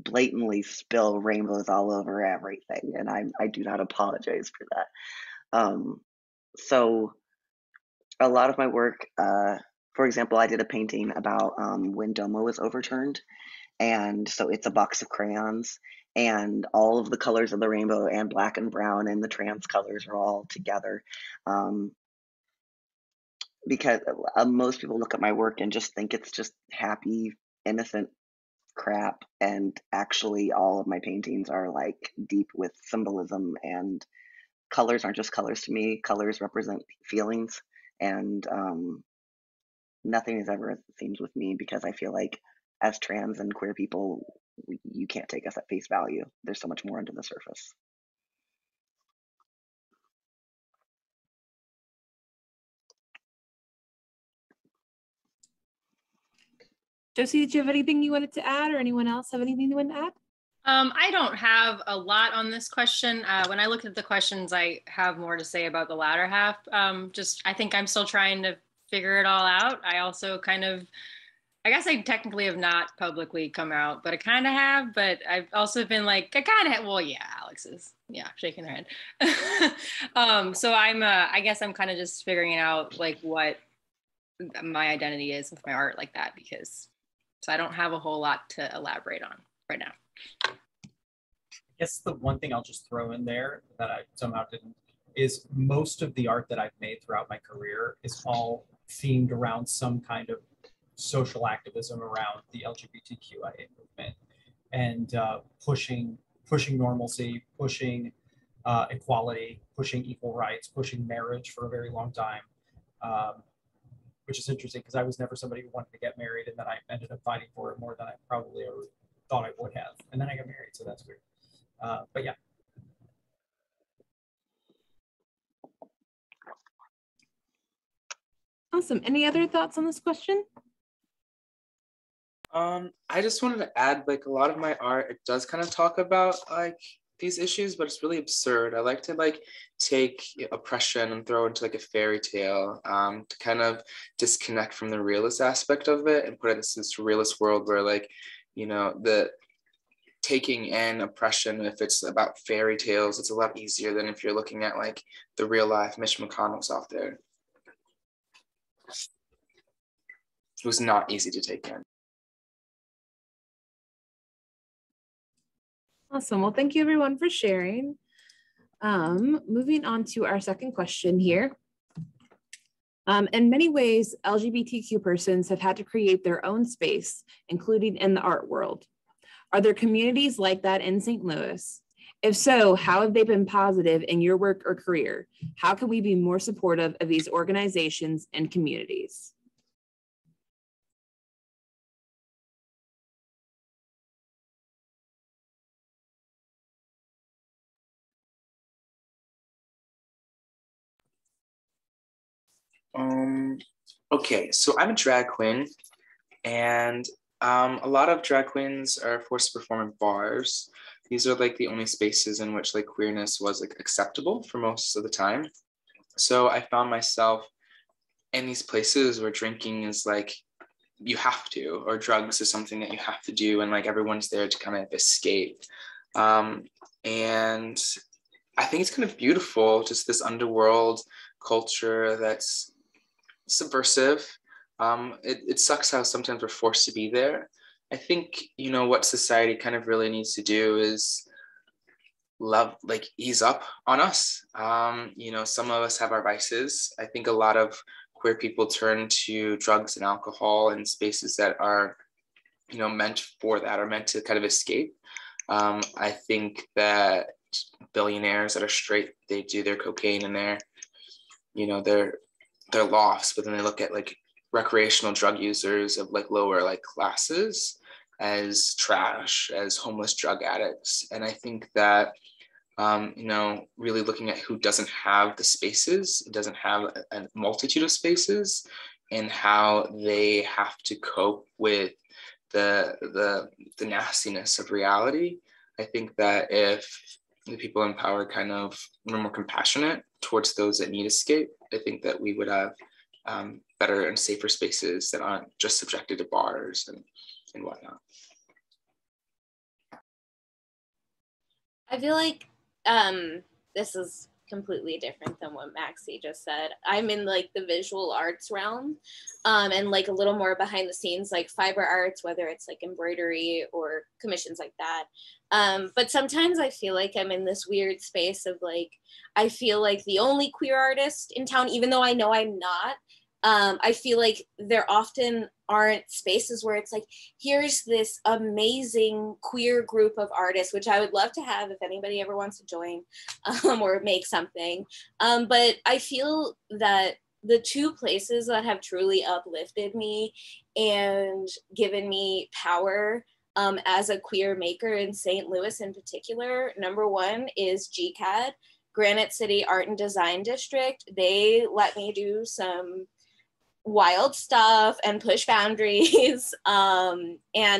blatantly spill rainbows all over everything. And I do not apologize for that. So a lot of my work, for example, I did a painting about when DOMA was overturned. And so it's a box of crayons, and all of the colors of the rainbow and black and brown and the trans colors are all together. Because most people look at my work and just think it's just happy, innocent crap. And actually all of my paintings are like deep with symbolism, and colors aren't just colors to me. Colors represent feelings, and nothing is ever as it seems with me, because I feel like as trans and queer people, you can't take us at face value. There's so much more under the surface. Josie, did you have anything you wanted to add, or anyone else have anything you want to add? I don't have a lot on this question. When I looked at the questions, I have more to say about the latter half. I think I'm still trying to figure it all out. I also I guess I technically have not publicly come out, but I kind of have, but I've also been like, well, yeah, Alex is, shaking her head. So I guess I'm kind of just figuring out like what my identity is with my art like that, so I don't have a whole lot to elaborate on right now. I guess the one thing I'll just throw in there that I somehow didn't is most of the art that I've made throughout my career is all themed around some kind of social activism around the LGBTQIA movement, and pushing normalcy, pushing equality, pushing equal rights, pushing marriage for a very long time, which is interesting because I was never somebody who wanted to get married, and then I ended up fighting for it more than I probably ever thought I would have. And then I got married, so that's weird. But yeah. Awesome. Any other thoughts on this question? I just wanted to add, like, a lot of my art, it does kind of talk about like these issues, but it's really absurd. I like to like take oppression and throw into like a fairy tale to kind of disconnect from the realist aspect of it and put it in this realist world where like, the taking in oppression, if it's about fairy tales, it's a lot easier than if you're looking at like the real life Mitch McConnell's out there. It was not easy to take in. Awesome. Well, thank you everyone for sharing. Moving on to our second question here. In many ways, LGBTQ persons have had to create their own space, including in the art world. Are there communities like that in St. Louis? If so, how have they been positive in your work or career? How can we be more supportive of these organizations and communities? Okay, so I'm a drag queen, and a lot of drag queens are forced to perform in bars. These are like the only spaces in which like queerness was like acceptable for most of the time. So I found myself in these places where drinking is like you have to, or drugs is something that you have to do, and like everyone's there to kind of escape. And I think it's kind of beautiful, just this underworld culture that's subversive. It sucks how sometimes we're forced to be there. I think, you know, what society kind of really needs to do is ease up on us. You know, some of us have our vices. I think a lot of queer people turn to drugs and alcohol and spaces that are, you know, meant for that or meant to kind of escape. I think that billionaires that are straight, they do their cocaine and their, you know, their lofts, but then they look at like recreational drug users of like lower like classes as trash, as homeless drug addicts. And I think that, you know, really looking at who doesn't have the spaces, doesn't have a multitude of spaces, and how they have to cope with the nastiness of reality. I think that if the people in power kind of were more compassionate towards those that need escape, I think that we would have better and safer spaces that aren't just subjected to bars and whatnot. I feel like this is completely different than what Maxie just said. I'm in like the visual arts realm and like a little more behind the scenes, like fiber arts, whether it's like embroidery or commissions like that. But sometimes I feel like I'm in this weird space of like, I feel like the only queer artist in town, even though I know I'm not. I feel like there often aren't spaces where it's like, here's this amazing queer group of artists, which I would love to have if anybody ever wants to join or make something. But I feel that the two places that have truly uplifted me and given me power as a queer maker in St. Louis in particular, number one is GCAD, Granite City Art and Design District. They let me do some wild stuff and push boundaries. And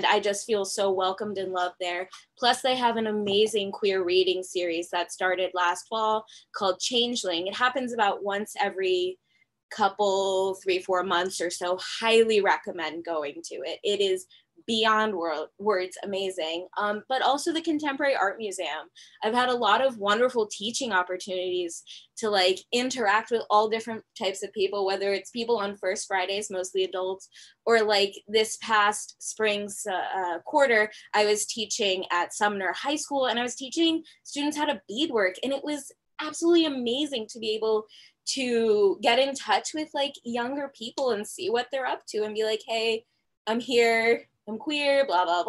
I just feel so welcomed and loved there. Plus they have an amazing queer reading series that started last fall called Changeling. It happens about once every couple, 3-4 months or so. Highly recommend going to it. It is beyond words amazing, but also the Contemporary Art Museum. I've had a lot of wonderful teaching opportunities to like interact with all different types of people, whether it's people on First Fridays, mostly adults, or like this past spring's quarter, I was teaching at Sumner High School and I was teaching students how to beadwork, and it was absolutely amazing to be able to get in touch with like younger people and see what they're up to and be like, hey, I'm here, I'm queer, blah, blah,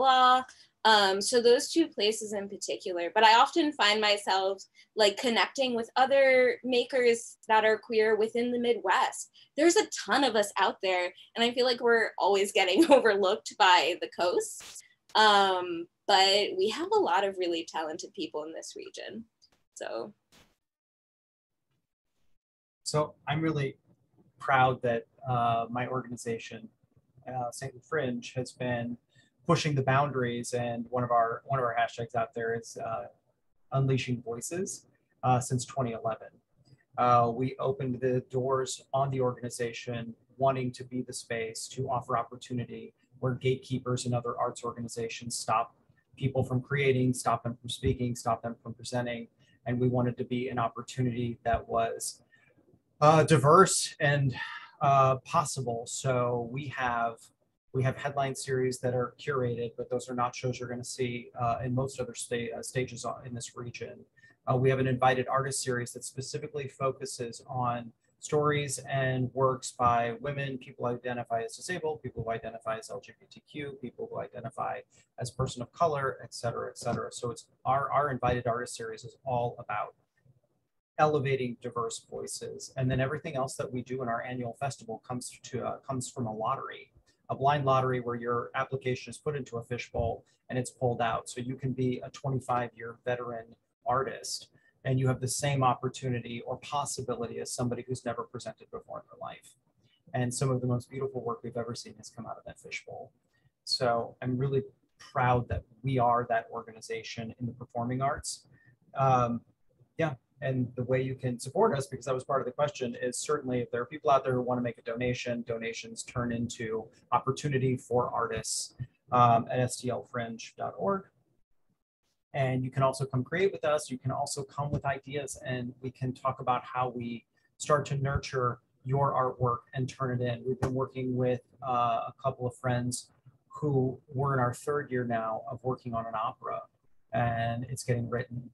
blah. So those two places in particular, but I often find myself like connecting with other makers that are queer within the Midwest. There's a ton of us out there, and I feel like we're always getting overlooked by the coast, but we have a lot of really talented people in this region, so. So I'm really proud that my organization, Saint Louis Fringe, has been pushing the boundaries, and one of our hashtags out there is unleashing voices since 2011. We opened the doors on the organization, wanting to be the space to offer opportunity where gatekeepers and other arts organizations stop people from creating, stop them from speaking, stop them from presenting, and we wanted to be an opportunity that was diverse and possible. So we have headline series that are curated, but those are not shows you're going to see in most other stages in this region. We have an invited artist series that specifically focuses on stories and works by women, people who identify as disabled, people who identify as LGBTQ, people who identify as person of color, et cetera, et cetera. So it's our Invited Artist series is all about elevating diverse voices. And then everything else that we do in our annual festival comes from a lottery, a blind lottery where your application is put into a fishbowl and it's pulled out. So you can be a 25-year veteran artist and you have the same opportunity or possibility as somebody who's never presented before in their life. And some of the most beautiful work we've ever seen has come out of that fishbowl. So I'm really proud that we are that organization in the performing arts. And the way you can support us, because that was part of the question, is certainly if there are people out there who want to make a donation, donations turn into opportunity for artists at STLfringe.org. And you can also come create with us. You can also come with ideas and we can talk about how we start to nurture your artwork and turn it in. We've been working with a couple of friends who were in our third year now of working on an opera, and it's getting written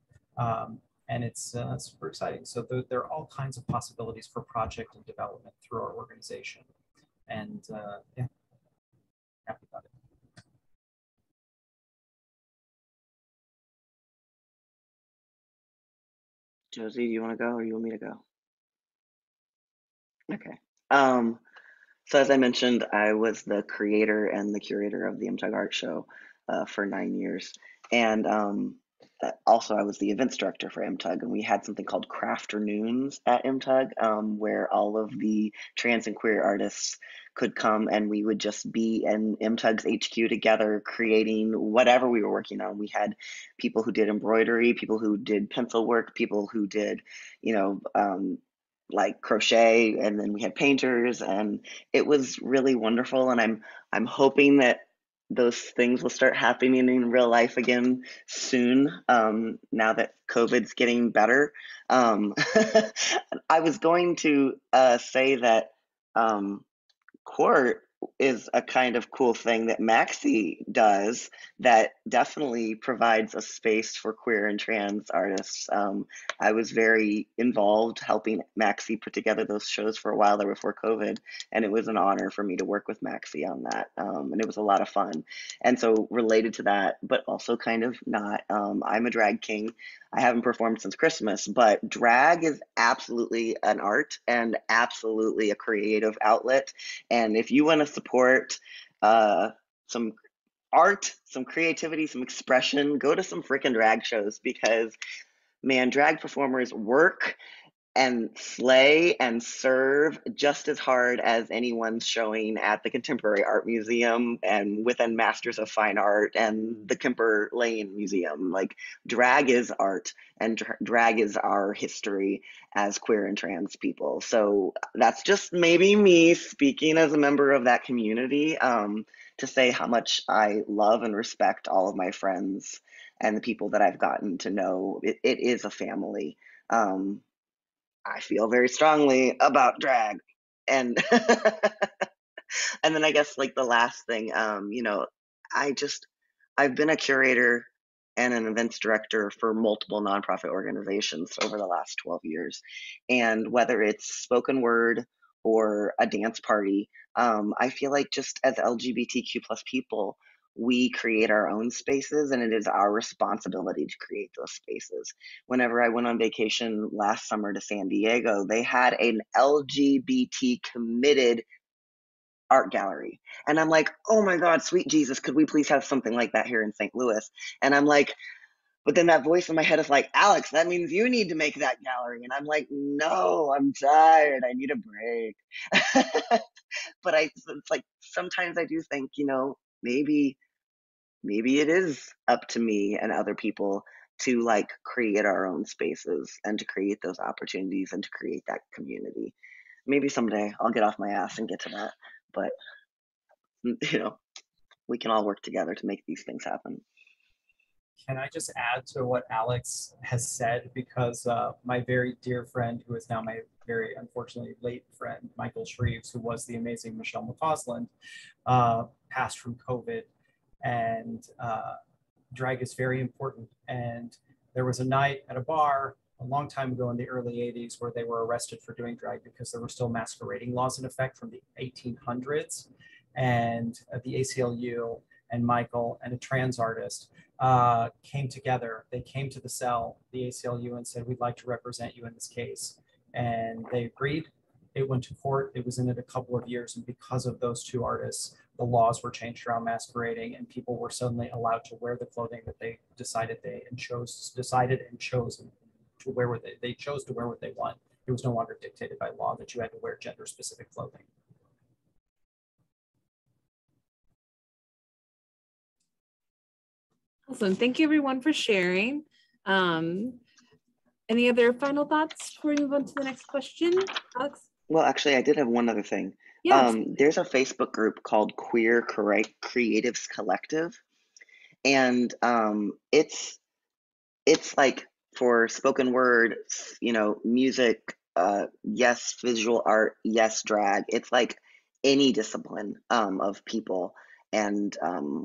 and it's super exciting. So there are all kinds of possibilities for project and development through our organization. And yeah, happy about it. Josie, do you want to go or you want me to go? Okay. So as I mentioned, I was the creator and the curator of the MTUG Art Show for 9 years. And also I was the events director for MTUG, and we had something called Crafternoons at MTUG where all of the trans and queer artists could come and we would just be in MTUG's HQ together creating whatever we were working on. We had people who did embroidery, people who did pencil work, people who did, you know, like crochet, and then we had painters, and it was really wonderful. And I'm hoping that those things will start happening in real life again soon, now that COVID's getting better. I was going to say that court is a kind of cool thing that Maxie does that definitely provides a space for queer and trans artists. I was very involved helping Maxie put together those shows for a while there before COVID, and it was an honor for me to work with Maxie on that, and it was a lot of fun. And so related to that, but also kind of not, I'm a drag king. I haven't performed since Christmas, but drag is absolutely an art and absolutely a creative outlet. And if you want to support some art, some creativity, some expression, go to some freaking drag shows, because man, drag performers work and slay and serve just as hard as anyone showing at the Contemporary Art Museum and within Masters of Fine Art and the Kemper Lane Museum. Like, drag is art, and drag is our history as queer and trans people. So that's just maybe me speaking as a member of that community to say how much I love and respect all of my friends and the people that I've gotten to know. It is a family. I feel very strongly about drag. And and then I guess like the last thing, you know, I've been a curator and an events director for multiple nonprofit organizations over the last 12 years. And whether it's spoken word or a dance party, I feel like just as LGBTQ+ people, we create our own spaces, and it is our responsibility to create those spaces. Whenever I went on vacation last summer to San Diego, they had an LGBT committed art gallery. And I'm like, oh my God, sweet Jesus, could we please have something like that here in St. Louis? And I'm like, but then that voice in my head is like, Alex, that means you need to make that gallery. And I'm like, no, I'm tired. I need a break. But it's like, sometimes I do think, you know, maybe it is up to me and other people to like create our own spaces and to create those opportunities and to create that community. Maybe someday I'll get off my ass and get to that, but you know, we can all work together to make these things happen. Can I just add to what Alex has said? Because my very dear friend, who is now my very unfortunately late friend, Michael Shreves, who was the amazing Michelle McCausland, passed from COVID. And drag is very important. And there was a night at a bar, a a long time ago in the early 80s where they were arrested for doing drag because there were still masquerading laws in effect from the 1800s. And the ACLU and Michael and a trans artist came together. They came to the cell, the ACLU, and said, we'd like to represent you in this case. And they agreed. It went to court. It was in it a couple of years. And because of those two artists, the laws were changed around masquerading, and people were suddenly allowed to wear the clothing that they decided chose to wear what they want. It was no longer dictated by law that you had to wear gender-specific clothing. Awesome. Thank you, everyone, for sharing. Any other final thoughts before we move on to the next question, Alex? Well, actually, I did have one other thing. Yes. There's a Facebook group called Queer Creatives Collective, and it's like for spoken word, you know, music, yes, visual art, yes, drag. It's like any discipline of people. And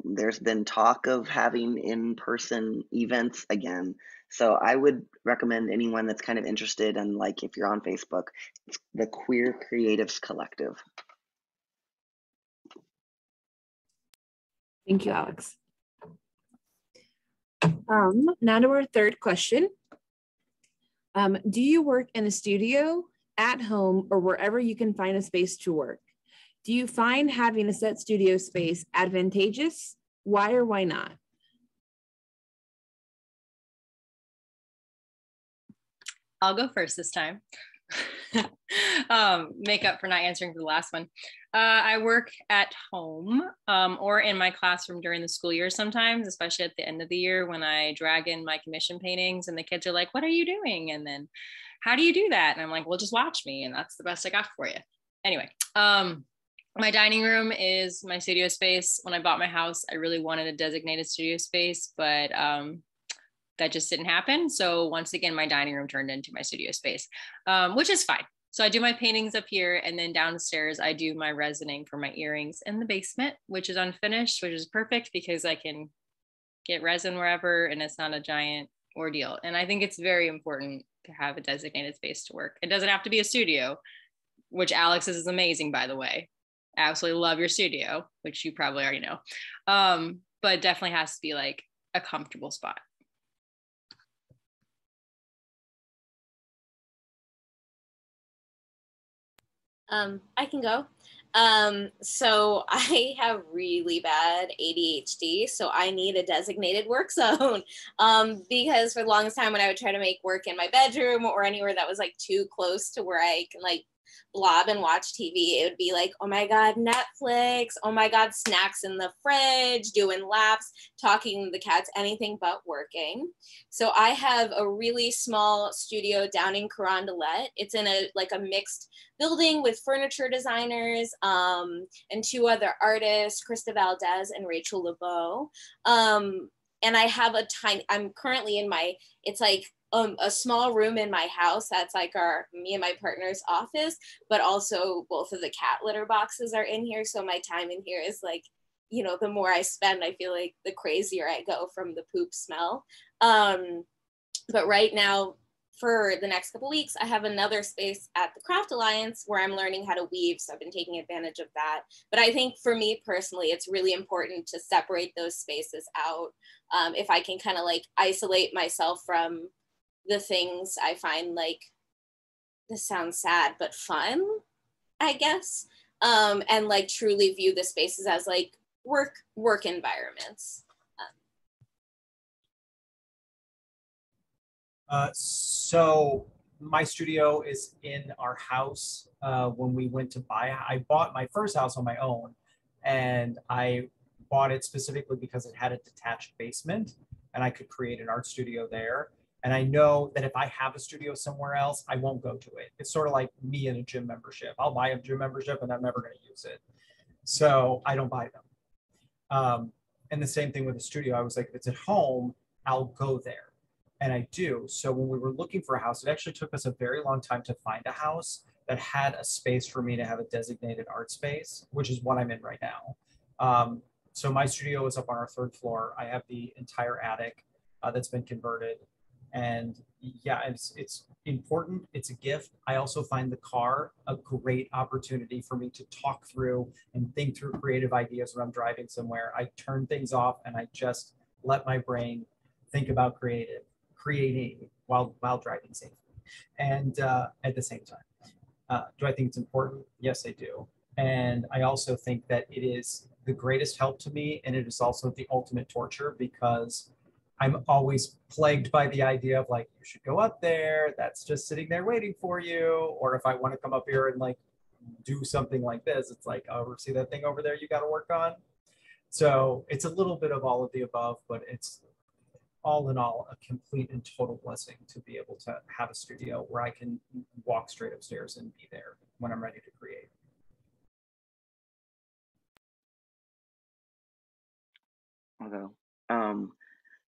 there's been talk of having in-person events again. So I would recommend anyone that's kind of interested in, like, if you're on Facebook, it's the Queer Creatives Collective. Thank you, Alex. Now to our third question. Do you work in a studio, at home, or wherever you can find a space to work? Do you find having a set studio space advantageous? Why or why not? I'll go first this time. Make up for not answering the last one. I work at home or in my classroom during the school year sometimes, especially at the end of the year when I drag in my commission paintings and the kids are like, what are you doing? And then how do you do that? And I'm like, well, just watch me. And that's the best I got for you. Anyway. My dining room is my studio space. When I bought my house, I really wanted a designated studio space, but that just didn't happen. So once again, my dining room turned into my studio space, which is fine. So I do my paintings up here, and then downstairs, I do my resining for my earrings in the basement, which is unfinished, which is perfect because I can get resin wherever and it's not a giant ordeal. And I think it's very important to have a designated space to work. It doesn't have to be a studio, which Alex's is amazing, by the way. Absolutely love your studio, which you probably already know. But it definitely has to be like a comfortable spot. I can go. So I have really bad ADHD, so I need a designated work zone because for the longest time when I would try to make work in my bedroom or anywhere that was like too close to where I can like blob and watch TV, it would be like, oh my God, Netflix, oh my God, snacks in the fridge, doing laps, talking to the cats, anything but working. So I have a really small studio down in Carondelet. It's in a mixed building with furniture designers and two other artists, Krista Valdez and Rachel LeBeau. And I have I'm currently in my, it's like a small room in my house that's like me and my partner's office, but also both of the cat litter boxes are in here. So my time in here is like, you know, the more I spend, I feel like the crazier I go from the poop smell. But right now, for the next couple weeks, I have another space at the Craft Alliance where I'm learning how to weave. So I've been taking advantage of that. But I think for me personally, it's really important to separate those spaces out. If I can kind of like isolate myself from the things I find, like, this sounds sad, but fun, I guess. And like truly view the spaces as like work environments. So my studio is in our house. When we went to I bought my first house on my own, and I bought it specifically because it had a detached basement and I could create an art studio there. And I know that if I have a studio somewhere else, I won't go to it. It's sort of like me and a gym membership. I'll buy a gym membership and I'm never going to use it. So I don't buy them. And the same thing with the studio. I was like, if it's at home, I'll go there. And I do. So when we were looking for a house, it actually took us a very long time to find a house that had a space for me to have a designated art space, which is what I'm in right now. So my studio is up on our third floor. I have the entire attic that's been converted. And yeah, it's important. It's a gift. I also find the car a great opportunity for me to talk through and think through creative ideas when I'm driving somewhere. I turn things off and I just let my brain think about creating while driving safely and at the same time. Do I think it's important? Yes, I do. And I also think that it is the greatest help to me, and it is also the ultimate torture, because I'm always plagued by the idea of like, you should go up there, that's just sitting there waiting for you. Or if I want to come up here and like do something like this, it's like, oh, see that thing over there you got to work on? So it's a little bit of all of the above, but it's all in all a complete and total blessing to be able to have a studio where I can walk straight upstairs and be there when I'm ready to create. Although,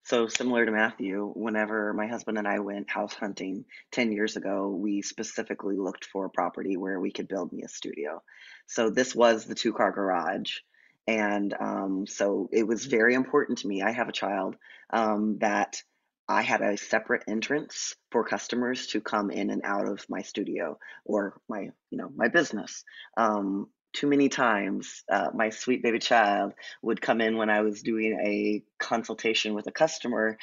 so similar to Matthew, whenever my husband and I went house hunting 10 years ago, we specifically looked for a property where we could build me a studio. So this was the two-car garage. And so it was very important to me. I have a child that I had a separate entrance for customers to come in and out of my studio or my, you know, my business. Too many times, my sweet baby child would come in when I was doing a consultation with a customer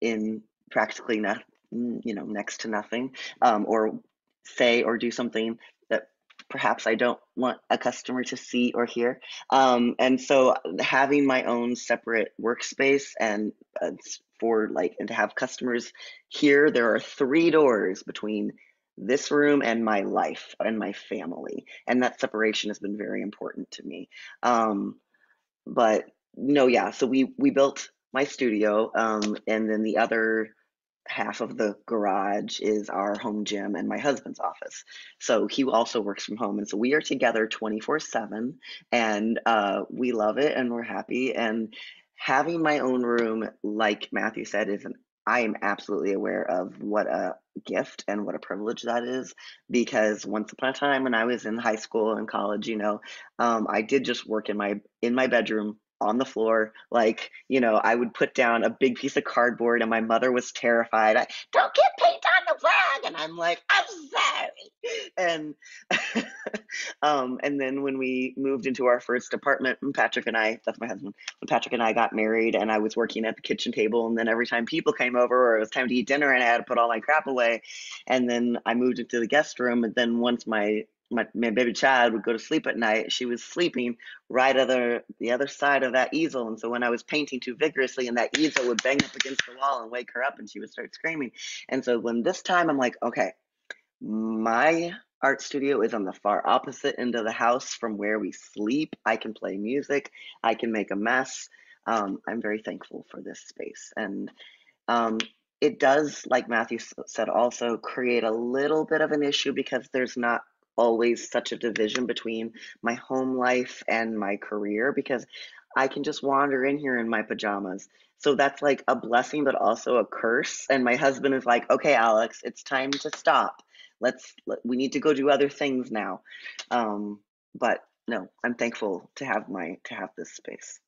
in practically not, you know, next to nothing, or say or do something that perhaps I don't want a customer to see or hear. And so having my own separate workspace and for like, and to have customers here, there are three doors between this room and my life and my family, and that separation has been very important to me. But no, yeah, so we built my studio, and then the other half of the garage is our home gym and my husband's office. So he also works from home, and so we are together 24/7, and we love it and we're happy. And having my own room, like Matthew said, is an I am absolutely aware of what a gift and what a privilege that is, because once upon a time when I was in high school and college, you know, I did just work in my bedroom on the floor. Like, you know, I would put down a big piece of cardboard and my mother was terrified. I don't get paint on the rug. And I'm like, I'm sorry. And, and then when we moved into our first apartment, Patrick and I, that's my husband, when Patrick and I got married and I was working at the kitchen table, and then every time people came over or it was time to eat dinner and I had to put all my crap away. And then I moved into the guest room. And then once my baby child would go to sleep at night, she was sleeping right the other side of that easel. And so when I was painting too vigorously and that easel would bang up against the wall and wake her up and she would start screaming. And so when this time I'm like, okay, my art studio is on the far opposite end of the house from where we sleep. I can play music. I can make a mess. I'm very thankful for this space. And it does, like Matthew said, also create a little bit of an issue because there's not always such a division between my home life and my career, because I can just wander in here in my pajamas. So that's like a blessing, but also a curse. And my husband is like, okay, Alex, it's time to stop. We need to go do other things now. But no, I'm thankful to have this space.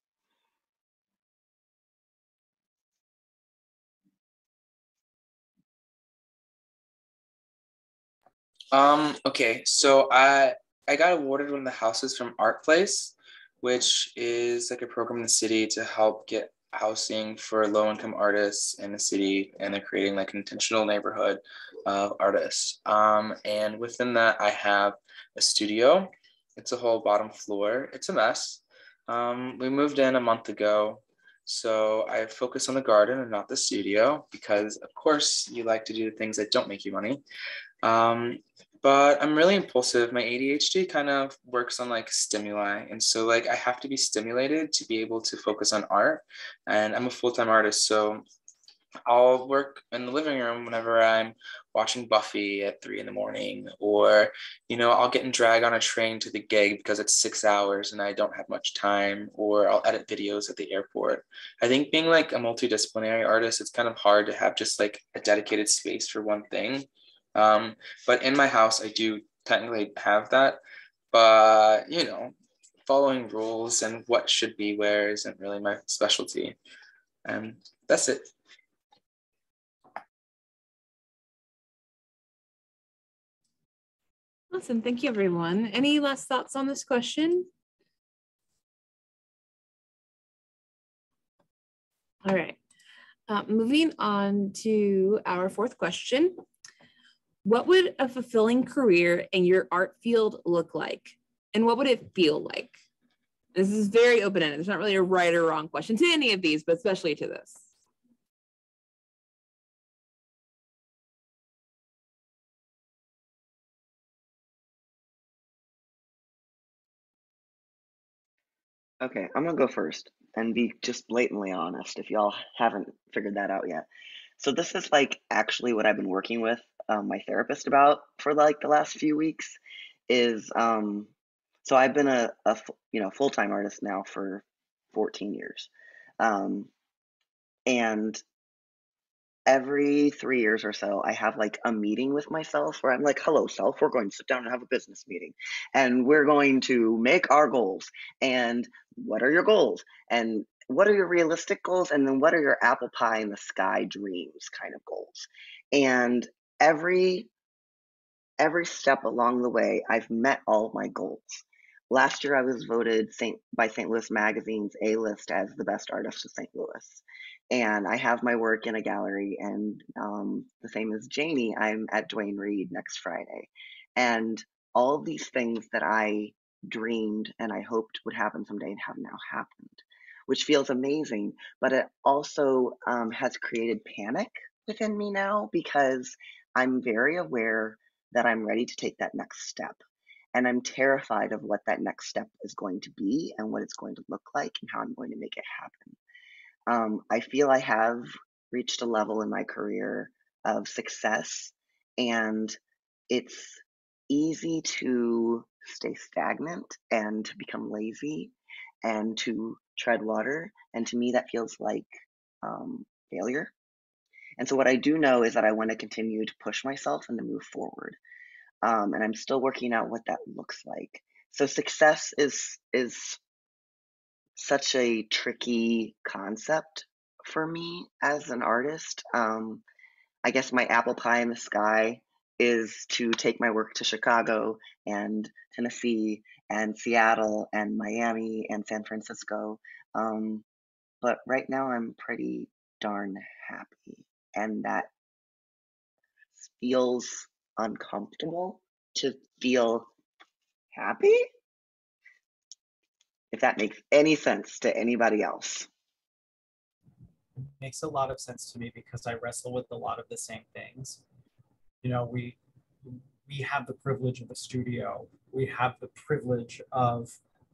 Okay, so I got awarded one of the houses from Art Place, which is like a program in the city to help get housing for low-income artists in the city, and they're creating like an intentional neighborhood of artists. And within that, I have a studio. It's a whole bottom floor. It's a mess. We moved in a month ago, so I focus on the garden and not the studio because, of course, you like to do the things that don't make you money. But I'm really impulsive. My ADHD kind of works on like stimuli. And so like I have to be stimulated to be able to focus on art, and I'm a full-time artist. So I'll work in the living room whenever I'm watching Buffy at 3 in the morning, or, you know, I'll get in drag on a train to the gig because it's 6 hours and I don't have much time, or I'll edit videos at the airport. I think being like a multidisciplinary artist, it's kind of hard to have just like a dedicated space for one thing. But in my house, I do technically have that, but, you know, following rules and what should be where isn't really my specialty. That's it. Awesome, thank you everyone. Any last thoughts on this question? All right, moving on to our fourth question. What would a fulfilling career in your art field look like? And what would it feel like? This is very open-ended. There's not really a right or wrong question to any of these, but especially to this. Okay, I'm gonna go first and be just blatantly honest if y'all haven't figured that out yet. So this is like actually what I've been working with my therapist about for like the last few weeks is, so I've been a you know, full-time artist now for 14 years. And every 3 years or so, I have like a meeting with myself where I'm like, hello self, we're going to sit down and have a business meeting and we're going to make our goals. And what are your goals? And what are your realistic goals? And then what are your apple pie in the sky dreams kind of goals? And every step along the way, I've met all of my goals. Last year, I was voted by St. Louis Magazine's A-list as the best artist of St. Louis. And I have my work in a gallery, and the same as Janie, I'm at Duane Reed next Friday. And all of these things that I dreamed and I hoped would happen someday and have now happened, which feels amazing, but it also has created panic within me now because I'm very aware that I'm ready to take that next step. And I'm terrified of what that next step is going to be and what it's going to look like and how I'm going to make it happen. I feel I have reached a level in my career of success, and it's easy to stay stagnant and to become lazy and to tread water. And to me, that feels like failure. And so what I do know is that I want to continue to push myself and to move forward. And I'm still working out what that looks like. So success is such a tricky concept for me as an artist. I guess my apple pie in the sky is to take my work to Chicago and Tennessee and Seattle and Miami and San Francisco. But right now I'm pretty darn happy. And that feels uncomfortable to feel happy, if that makes any sense to anybody else. Makes a lot of sense to me because I wrestle with a lot of the same things. You know, we have the privilege of a studio. We have the privilege of,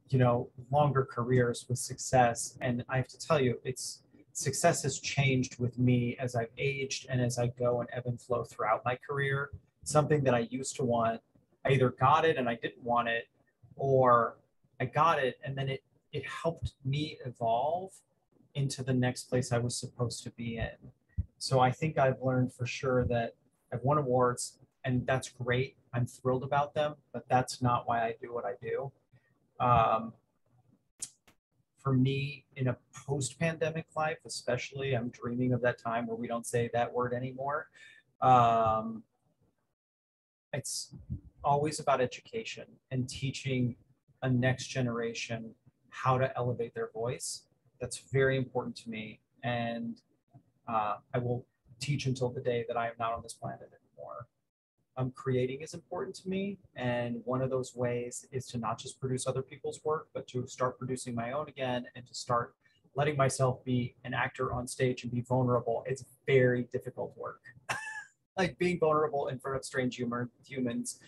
you know, longer careers with success. And I have to tell you, success has changed with me as I've aged and as I go and ebb and flow throughout my career. Something that I used to want, I either got it and I didn't want it, or I got it and then it helped me evolve into the next place I was supposed to be in. So I think I've learned for sure that I've won awards, and that's great. I'm thrilled about them, but that's not why I do what I do. For me, in a post-pandemic life, especially, I'm dreaming of that time where we don't say that word anymore. It's always about education and teaching a next generation how to elevate their voice. That's very important to me. And I will teach until the day that I am not on this planet anymore. Creating is important to me. And one of those ways is to not just produce other people's work, but to start producing my own again and to start letting myself be an actor on stage and be vulnerable. It's very difficult work. Like being vulnerable in front of strange humans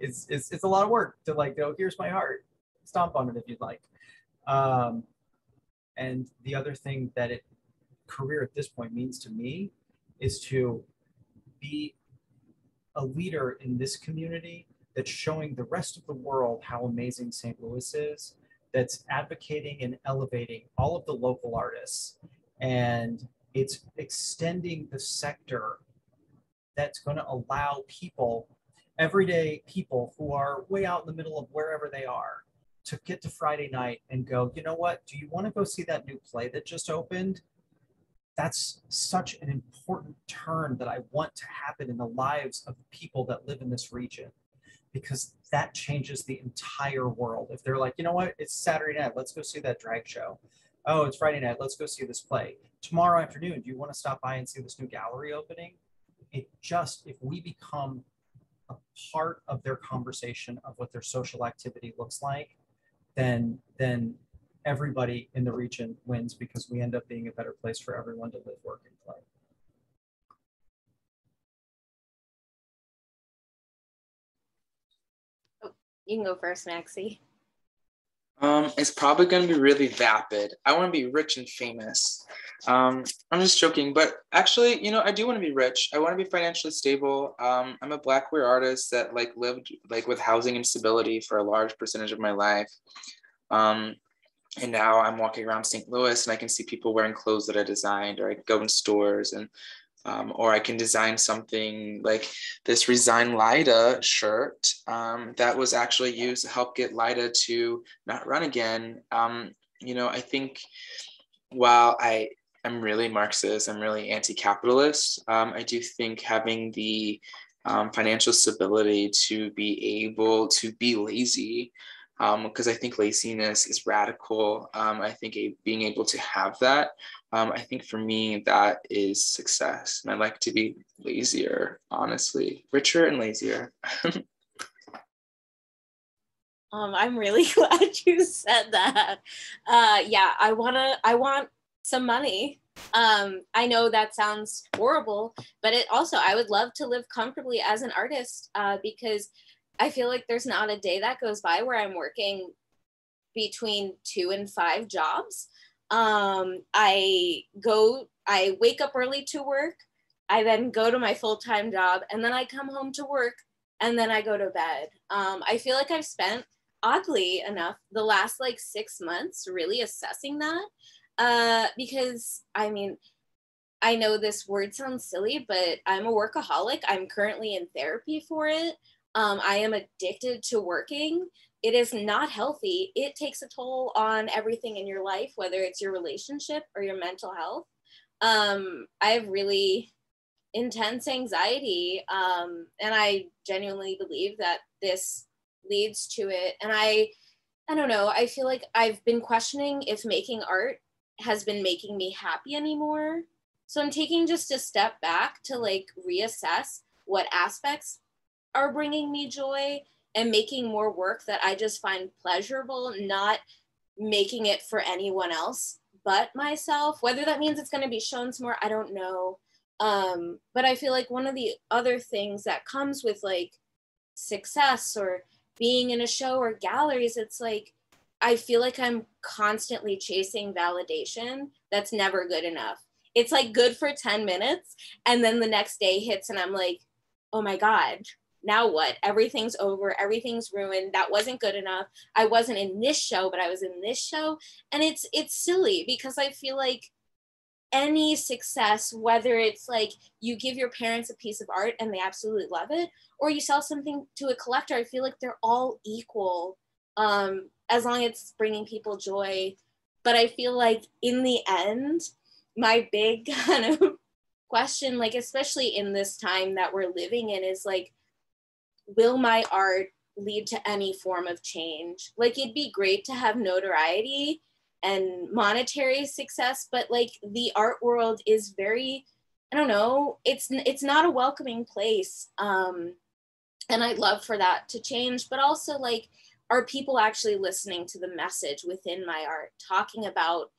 is a lot of work to like go, here's my heart, stomp on it if you'd like. And the other thing that career at this point means to me is to be a leader in this community that's showing the rest of the world how amazing St. Louis is, that's advocating and elevating all of the local artists. And it's extending the sector that's going to allow people, everyday people who are way out in the middle of wherever they are, to get to Friday night and go, you know what, do you want to go see that new play that just opened? That's such an important turn that I want to happen in the lives of the people that live in this region. because that changes the entire world. If they're like, you know what, it's Saturday night, let's go see that drag show. Oh, it's Friday night, let's go see this play. Tomorrow afternoon, do you want to stop by and see this new gallery opening? It just, if we become a part of their conversation of what their social activity looks like, then everybody in the region wins, because we end up being a better place for everyone to live, work, and play. Oh, you can go first, Maxie. It's probably going to be really vapid. I want to be rich and famous. I'm just joking, but actually, you know, I do want to be rich. I want to be financially stable. I'm a Black queer artist that like lived like with housing instability for a large percentage of my life. And now I'm walking around St. Louis and I can see people wearing clothes that I designed, or I go in stores and, or I can design something like this Resign LIDA shirt that was actually used to help get LIDA to not run again. You know, I think while I am really Marxist, I'm really anti-capitalist, I do think having the financial stability to be able to be lazy, because I think laziness is radical. I think being able to have that, I think for me, that is success. And I like to be lazier, honestly, richer and lazier. I'm really glad you said that. Yeah, I want some money. I know that sounds horrible, but it also, I would love to live comfortably as an artist, because I feel like there's not a day that goes by where I'm working between 2 and 5 jobs. I wake up early to work. I then go to my full-time job, and then I come home to work, and then I go to bed. I feel like I've spent, oddly enough, the last like 6 months really assessing that, because I mean, I know this word sounds silly, but I'm a workaholic. I'm currently in therapy for it. I am addicted to working. It is not healthy. It takes a toll on everything in your life, whether it's your relationship or your mental health. I have really intense anxiety, and I genuinely believe that this leads to it. And I don't know, I feel like I've been questioning if making art has been making me happy anymore. So I'm taking just a step back to like reassess what aspects are bringing me joy and making more work that I just find pleasurable, not making it for anyone else but myself. Whether that means it's going to be shown somewhere, I don't know. But I feel like one of the other things that comes with like success or being in a show or galleries, it's like, I feel like I'm constantly chasing validation that's never good enough. It's like good for 10 minutes. And then the next day hits and I'm like, oh my God, now what? Everything's over, everything's ruined. That wasn't good enough. I wasn't in this show, but I was in this show. And it's silly, because I feel like any success, whether it's like you give your parents a piece of art and they absolutely love it, or you sell something to a collector, I feel like they're all equal, as long as it's bringing people joy. But I feel like in the end, my big kind of question, like especially in this time that we're living in, is like, will my art lead to any form of change? Like, it'd be great to have notoriety and monetary success, but like the art world is very, I don't know, it's not a welcoming place. And I'd love for that to change, but also like, are people actually listening to the message within my art, talking about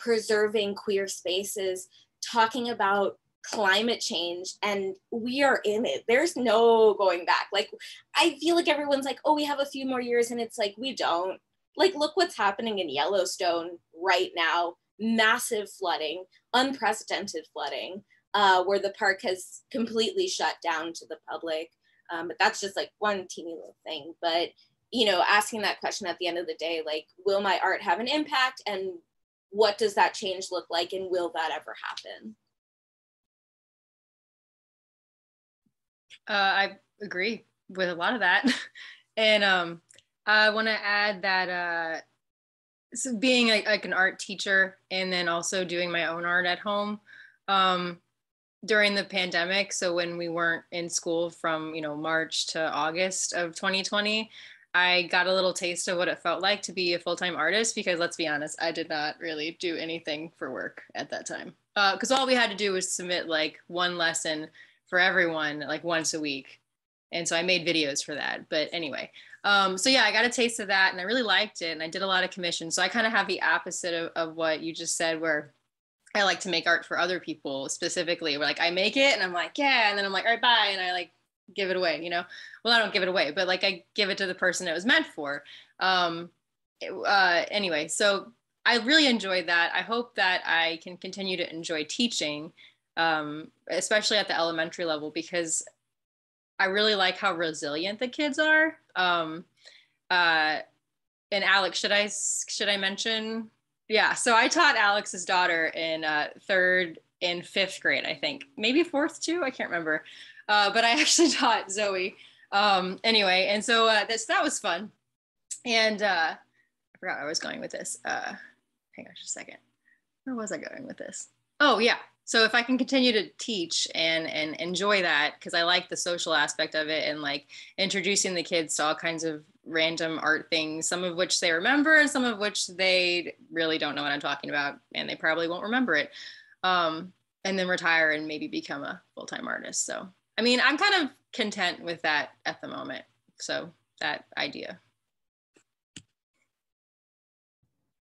preserving queer spaces, talking about climate change? And we are in it. There's no going back. Like, I feel like everyone's like, oh, we have a few more years, and it's like, we don't. Like, look what's happening in Yellowstone right now. Massive flooding, unprecedented flooding, where the park has completely shut down to the public. But that's just like one teeny little thing. But, you know, asking that question at the end of the day, like, will my art have an impact, and what does that change look like, and will that ever happen? I agree with a lot of that. And I want to add that so being like an art teacher and then also doing my own art at home, during the pandemic, so when we weren't in school from, you know, March to August of 2020, I got a little taste of what it felt like to be a full-time artist, because let's be honest, I did not really do anything for work at that time. Because all we had to do was submit like one lesson for everyone, like once a week. And so I made videos for that. But anyway, so yeah, I got a taste of that and I really liked it. And I did a lot of commissions. So I kind of have the opposite of what you just said, where I like to make art for other people specifically. Where like I make it and I'm like, yeah. And then I'm like, all right, bye. And I like give it away, you know? Well, I don't give it away, but like I give it to the person it was meant for. Anyway, so I really enjoyed that. I hope that I can continue to enjoy teaching, especially at the elementary level, because I really like how resilient the kids are. And Alex, should I mention? Yeah, so I taught Alex's daughter in third and fifth grade, I think. Maybe fourth too, I can't remember. But I actually taught Zoe. Anyway, and so that was fun. And I forgot where I was going with this. Hang on just a second. Where was I going with this? Oh yeah. So if I can continue to teach and enjoy that, because I like the social aspect of it and like introducing the kids to all kinds of random art things, some of which they remember and some of which they really don't know what I'm talking about and they probably won't remember it. And then retire and maybe become a full-time artist. So, I mean, I'm kind of content with that at the moment. So that idea.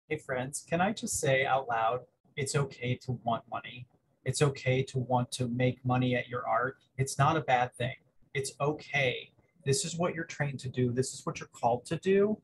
Hey friends, can I just say out loud, it's okay to want money. It's okay to want to make money at your art. It's not a bad thing. It's okay. This is what you're trained to do. This is what you're called to do.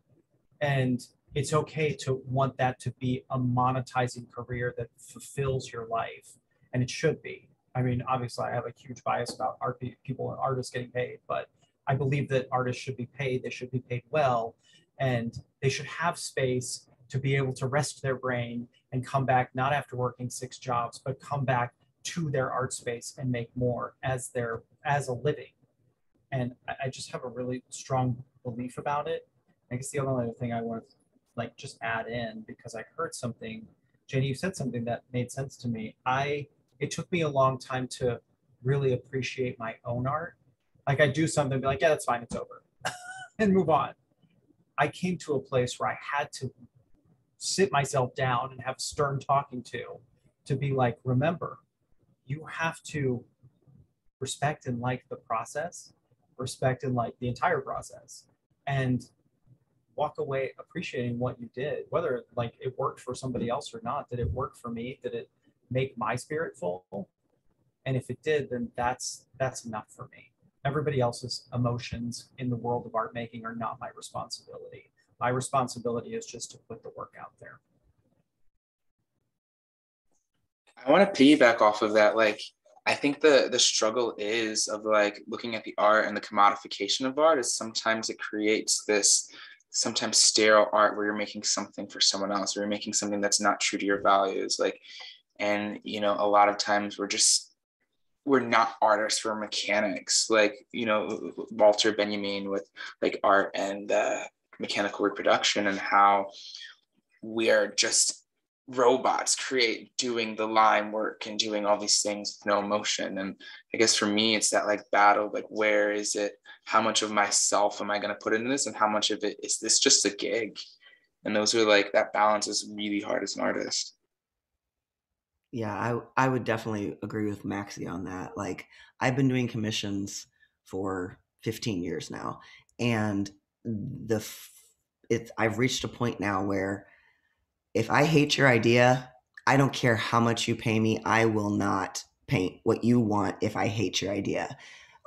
And it's okay to want that to be a monetizing career that fulfills your life. And it should be. I mean, obviously I have a huge bias about art people and artists getting paid, but I believe that artists should be paid. They should be paid well, and they should have space to be able to rest their brain and come back, not after working 6 jobs, but come back to their art space and make more as their, as a living. And I just have a really strong belief about it. I guess the only other thing I want to like just add in, because I heard something, Janie, you said something that made sense to me. It took me a long time to really appreciate my own art. Like I do something, be like, yeah, that's fine, it's over, and move on. I came to a place where I had to sit myself down and have stern talking to be like, remember, you have to respect and like the process, respect and like the entire process, and walk away appreciating what you did, whether like it worked for somebody else or not. Did it work for me? Did it make my spirit full? And if it did, then that's enough for me. Everybody else's emotions in the world of art making are not my responsibility. My responsibility is just to put the work out there. I want to piggyback off of that. Like, I think the struggle is of like looking at the art and the commodification of art is sometimes it creates this sometimes sterile art where you're making something for someone else, or you're making something that's not true to your values. Like, and, you know, a lot of times we're not artists, we're mechanics. Like, you know, Walter Benjamin with like art and mechanical reproduction, and how we are just robots doing the line work and doing all these things with no emotion. And I guess for me, it's that like battle, like, where is it? How much of myself am I going to put into this? And how much of it is this just a gig? And those are like, that balance is really hard as an artist. Yeah, I would definitely agree with Maxie on that. Like, I've been doing commissions for 15 years now, and I've reached a point now where if I hate your idea, I don't care how much you pay me, I will not paint what you want if I hate your idea.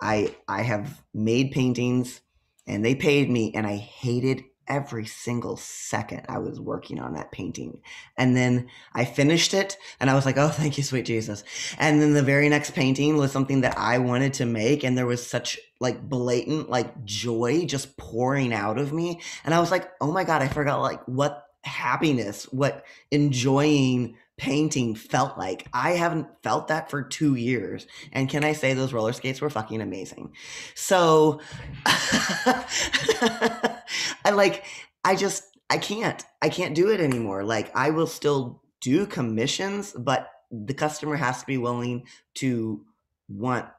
I have made paintings and they paid me and I hated every single second I was working on that painting. And then I finished it and I was like, oh, thank you, sweet Jesus. And then the very next painting was something that I wanted to make. And there was such like blatant, like joy just pouring out of me. And I was like, oh my God, I forgot like what happiness, what enjoying painting felt like. I haven't felt that for 2 years. And can I say those roller skates were fucking amazing. So I can't do it anymore. Like, I will still do commissions, but the customer has to be willing to want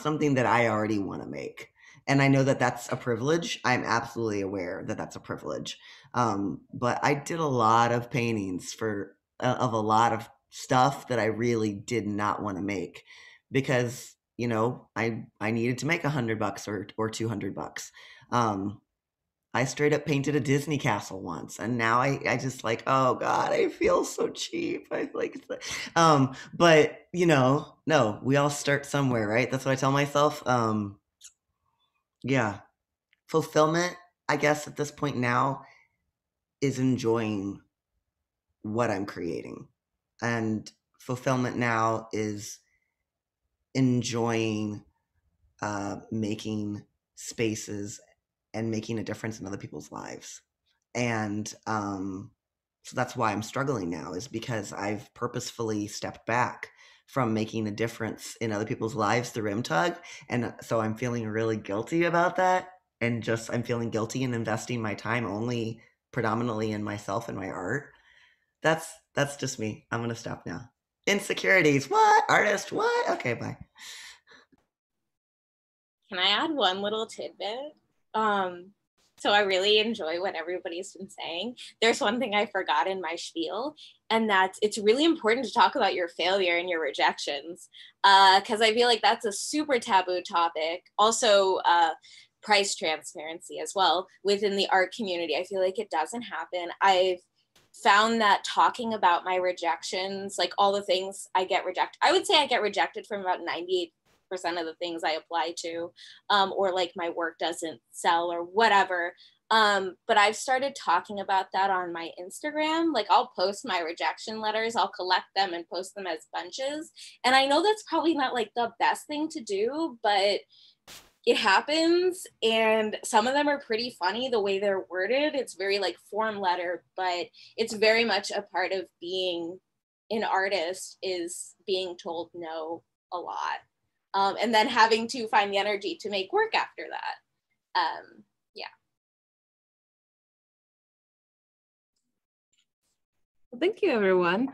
something that I already want to make. And I know that that's a privilege. I'm absolutely aware that that's a privilege. But I did a lot of paintings of a lot of stuff that I really did not want to make because, you know, I needed to make $100 or $200. I straight up painted a Disney castle once, and now I just like, oh God, I feel so cheap. I like, but you know, no, we all start somewhere, right? That's what I tell myself. Yeah, fulfillment, I guess at this point now, is enjoying what I'm creating, and fulfillment now is enjoying making spaces and making a difference in other people's lives. And so that's why I'm struggling now, is because I've purposefully stepped back from making a difference in other people's lives through MTUG. And so I'm feeling really guilty about that. And just, I'm feeling guilty in investing my time only predominantly in myself and my art. That's just me. I'm gonna stop now. Insecurities, what? Artist, what? Okay, bye. Can I add one little tidbit? So I really enjoy what everybody's been saying. There's one thing I forgot in my spiel, and that's it's really important to talk about your failure and your rejections, because I feel like that's a super taboo topic. Also, price transparency as well within the art community. I feel like it doesn't happen. I've found that talking about my rejections, like all the things I get rejected, I would say I get rejected from about 98% of the things I apply to, or like my work doesn't sell or whatever. But I've started talking about that on my Instagram. Like I'll post my rejection letters, I'll collect them and post them as bunches. And I know that's probably not like the best thing to do, but it happens. And some of them are pretty funny the way they're worded. It's very like form letter, but it's very much a part of being an artist is being told no a lot. And then having to find the energy to make work after that. Yeah. Well, thank you, everyone.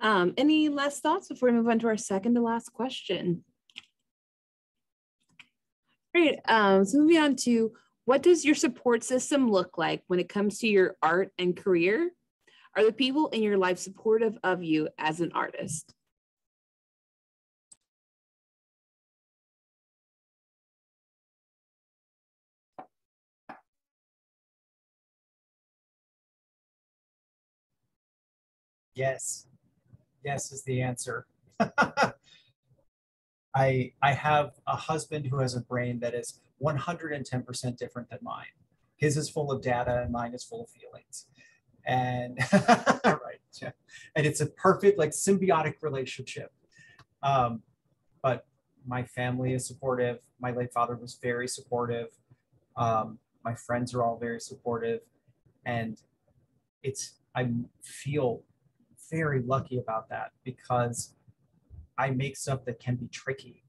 Any last thoughts before we move on to our second to last question? Great. So moving on to, what does your support system look like when it comes to your art and career? Are the people in your life supportive of you as an artist? Yes. Yes is the answer. I have a husband who has a brain that is 110% different than mine. His is full of data and mine is full of feelings. And right. Yeah. And it's a perfect like symbiotic relationship. But my family is supportive. My late father was very supportive. My friends are all very supportive. And I feel very lucky about that, because I make stuff that can be tricky,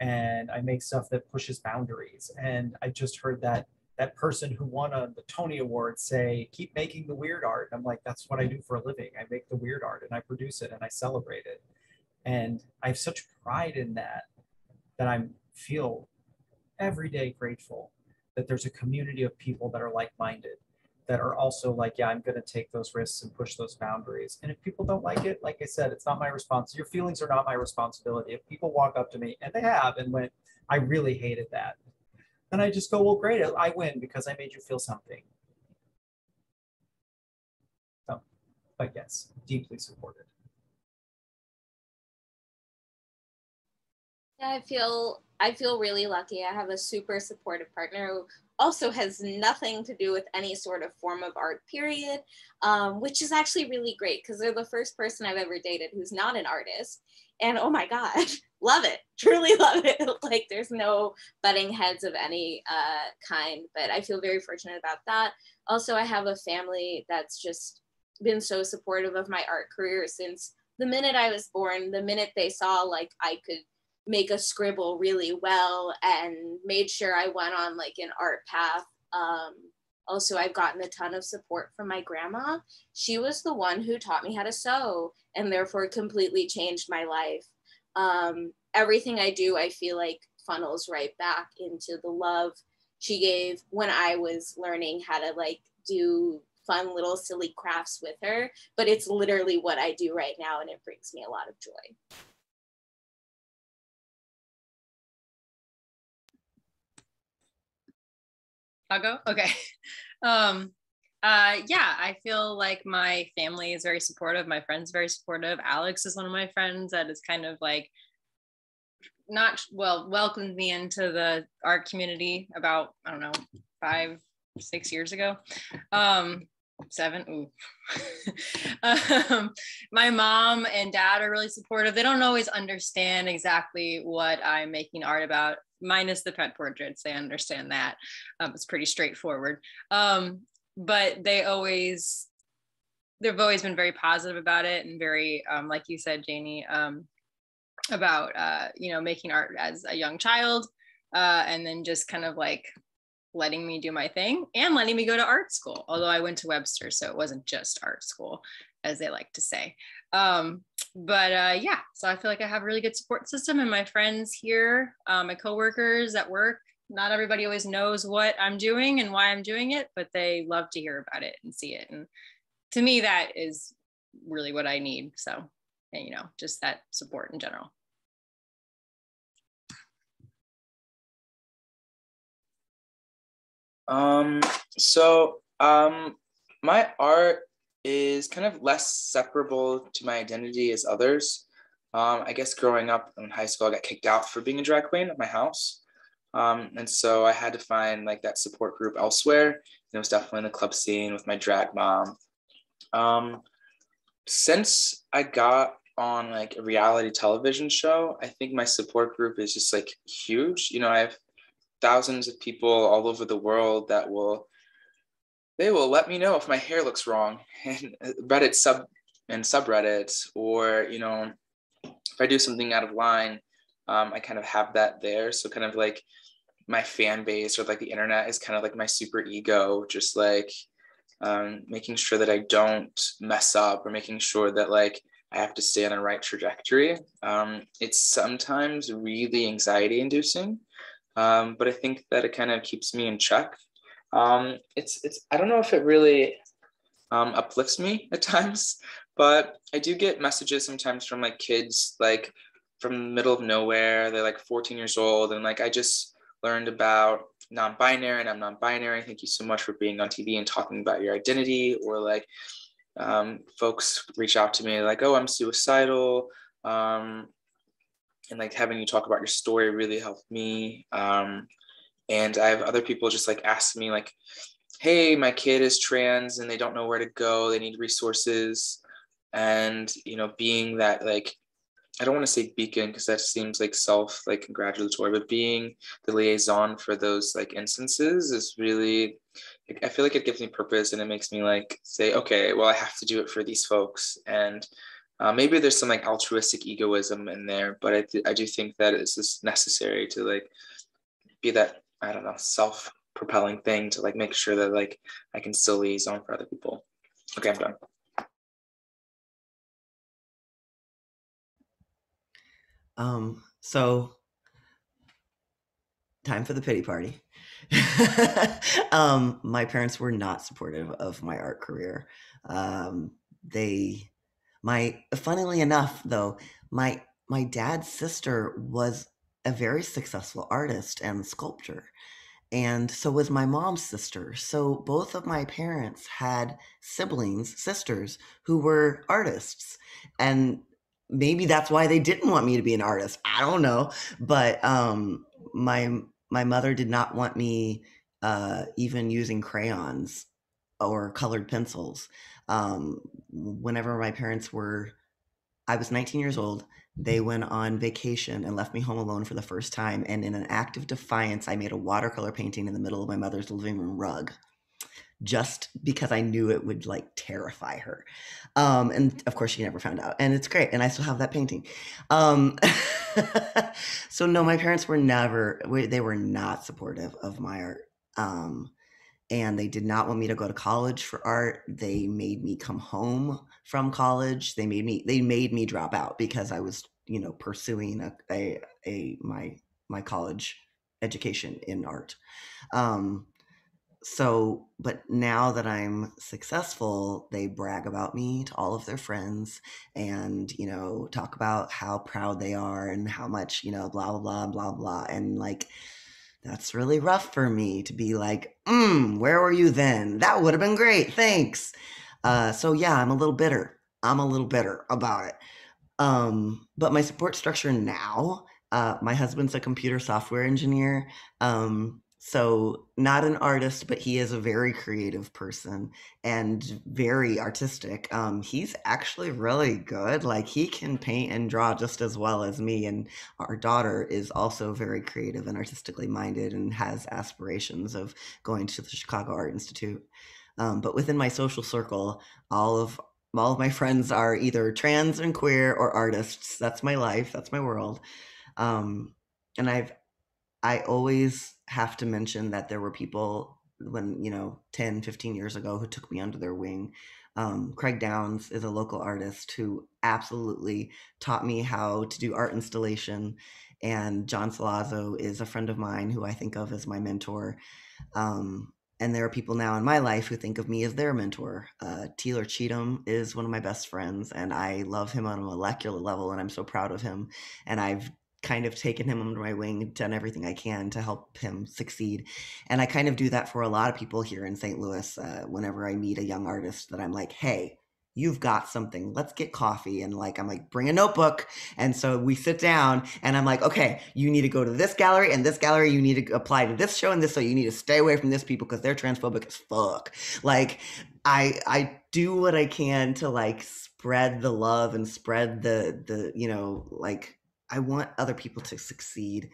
and I make stuff that pushes boundaries. And I just heard that person who won the Tony Award say, keep making the weird art. I'm like, that's what I do for a living. I make the weird art and I produce it and I celebrate it. And I have such pride in that I feel every day grateful that there's a community of people that are like-minded, that are also like, yeah, I'm going to take those risks and push those boundaries. And if people don't like it, like I said, it's not my response. Your feelings are not my responsibility. If people walk up to me, and they have, and went, I really hated that, then I just go, well, great, I win because I made you feel something. So, but yes, deeply supported. I feel really lucky. I have a super supportive partner who also has nothing to do with any sort of form of art, period, which is actually really great because they're the first person I've ever dated who's not an artist. And oh my God, love it, truly love it. Like there's no butting heads of any kind, but I feel very fortunate about that. Also, I have a family that's just been so supportive of my art career since the minute I was born, the minute they saw like I could make a scribble really well and made sure I went on like an art path. Also, I've gotten a ton of support from my grandma. She was the one who taught me how to sew and therefore completely changed my life. everything I do, I feel like funnels right back into the love she gave when I was learning how to like do fun little silly crafts with her. But it's literally what I do right now, and it brings me a lot of joy. I'll go? Okay. Yeah, I feel like my family is very supportive. My friends are very supportive. Alex is one of my friends that is kind of like not well welcomed me into the art community about, I don't know, 5, 6 years ago. 7. Ooh. My mom and dad are really supportive. They don't always understand exactly what I'm making art about, minus the pet portraits. They understand that. It's pretty straightforward. But they've always been very positive about it, and very, like you said, Janie, about, you know, making art as a young child, and then just kind of like letting me do my thing and letting me go to art school. Although I went to Webster, so it wasn't just art school, as they like to say. Yeah, so I feel like I have a really good support system, and my friends here, my coworkers at work. Not everybody always knows what I'm doing and why I'm doing it, but they love to hear about it and see it. And to me, that is really what I need. So, and, you know, just that support in general. My art is kind of less separable to my identity as others. I guess growing up in high school, I got kicked out for being a drag queen at my house. And so I had to find like that support group elsewhere. And it was definitely in the club scene with my drag mom. Since I got on like a reality television show, I think my support group is just like huge. You know, I have thousands of people all over the world that will let me know if my hair looks wrong, and Reddit subreddits, or, you know, if I do something out of line. I kind of have that there. So kind of like my fan base, or like the internet, is kind of like my super ego, just like making sure that I don't mess up, or making sure that like I have to stay on a right trajectory. It's sometimes really anxiety inducing, but I think that it kind of keeps me in check. I don't know if it really uplifts me at times, but I do get messages sometimes from like kids, like from the middle of nowhere. They're like 14 years old. And like, I just learned about non-binary, and I'm non-binary. Thank you so much for being on TV and talking about your identity. Or like folks reach out to me like, oh, I'm suicidal. And like having you talk about your story really helped me. And I have other people just like ask me like, hey, my kid is trans and they don't know where to go. They need resources. And, you know, being that like, I don't want to say beacon, because that seems like self, like congratulatory, but being the liaison for those like instances is really, I feel like it gives me purpose, and it makes me like say, okay, well, I have to do it for these folks. And maybe there's some like altruistic egoism in there, but I do think that it's just necessary to like be that, I don't know, self-propelling thing to like make sure that like I can still liaison for other people. Okay, I'm done. So time for the pity party. My parents were not supportive of my art career. Funnily enough though, my dad's sister was a very successful artist and sculptor. And so was my mom's sister. So both of my parents had siblings, sisters, who were artists. And maybe that's why they didn't want me to be an artist. I don't know. But my mother did not want me even using crayons or colored pencils. Whenever my parents I was 19 years old, they went on vacation and left me home alone for the first time. And in an act of defiance, I made a watercolor painting in the middle of my mother's living room rug, just because I knew it would like terrify her. And of course she never found out, and it's great. And I still have that painting. So no, my parents they were not supportive of my art. And they did not want me to go to college for art. They made me come home from college. They made me drop out because I was you know, pursuing my college education in art. So, but now that I'm successful, they brag about me to all of their friends and, you know, talk about how proud they are and how much, you know, blah, blah, blah, blah, blah. And like, that's really rough for me to be like, where were you then? That would have been great. Thanks. So yeah, I'm a little bitter. I'm a little bitter about it. But my support structure now, my husband's a computer software engineer. So not an artist, but he is a very creative person and very artistic. He's actually really good. Like, he can paint and draw just as well as me. And our daughter is also very creative and artistically minded and has aspirations of going to the Chicago Art Institute. But within my social circle, all of my friends are either trans and queer or artists. That's my life. That's my world. And I always have to mention that there were people when, you know, 10, 15 years ago who took me under their wing. Craig Downs is a local artist who absolutely taught me how to do art installation. And John Salazzo is a friend of mine who I think of as my mentor. And there are people now in my life who think of me as their mentor. Taylor Cheatham is one of my best friends, and I love him on a molecular level, and I'm so proud of him. And I've kind of taken him under my wing, done everything I can to help him succeed. And I kind of do that for a lot of people here in St. Louis. Whenever I meet a young artist that I'm like, hey, you've got something, let's get coffee. And like, I'm like, bring a notebook. And so we sit down and I'm like, okay, you need to go to this gallery and this gallery, you need to apply to this show and this, so you need to stay away from this people because they're transphobic as fuck. Like, I do what I can to like spread the love and spread the you know, like, I want other people to succeed,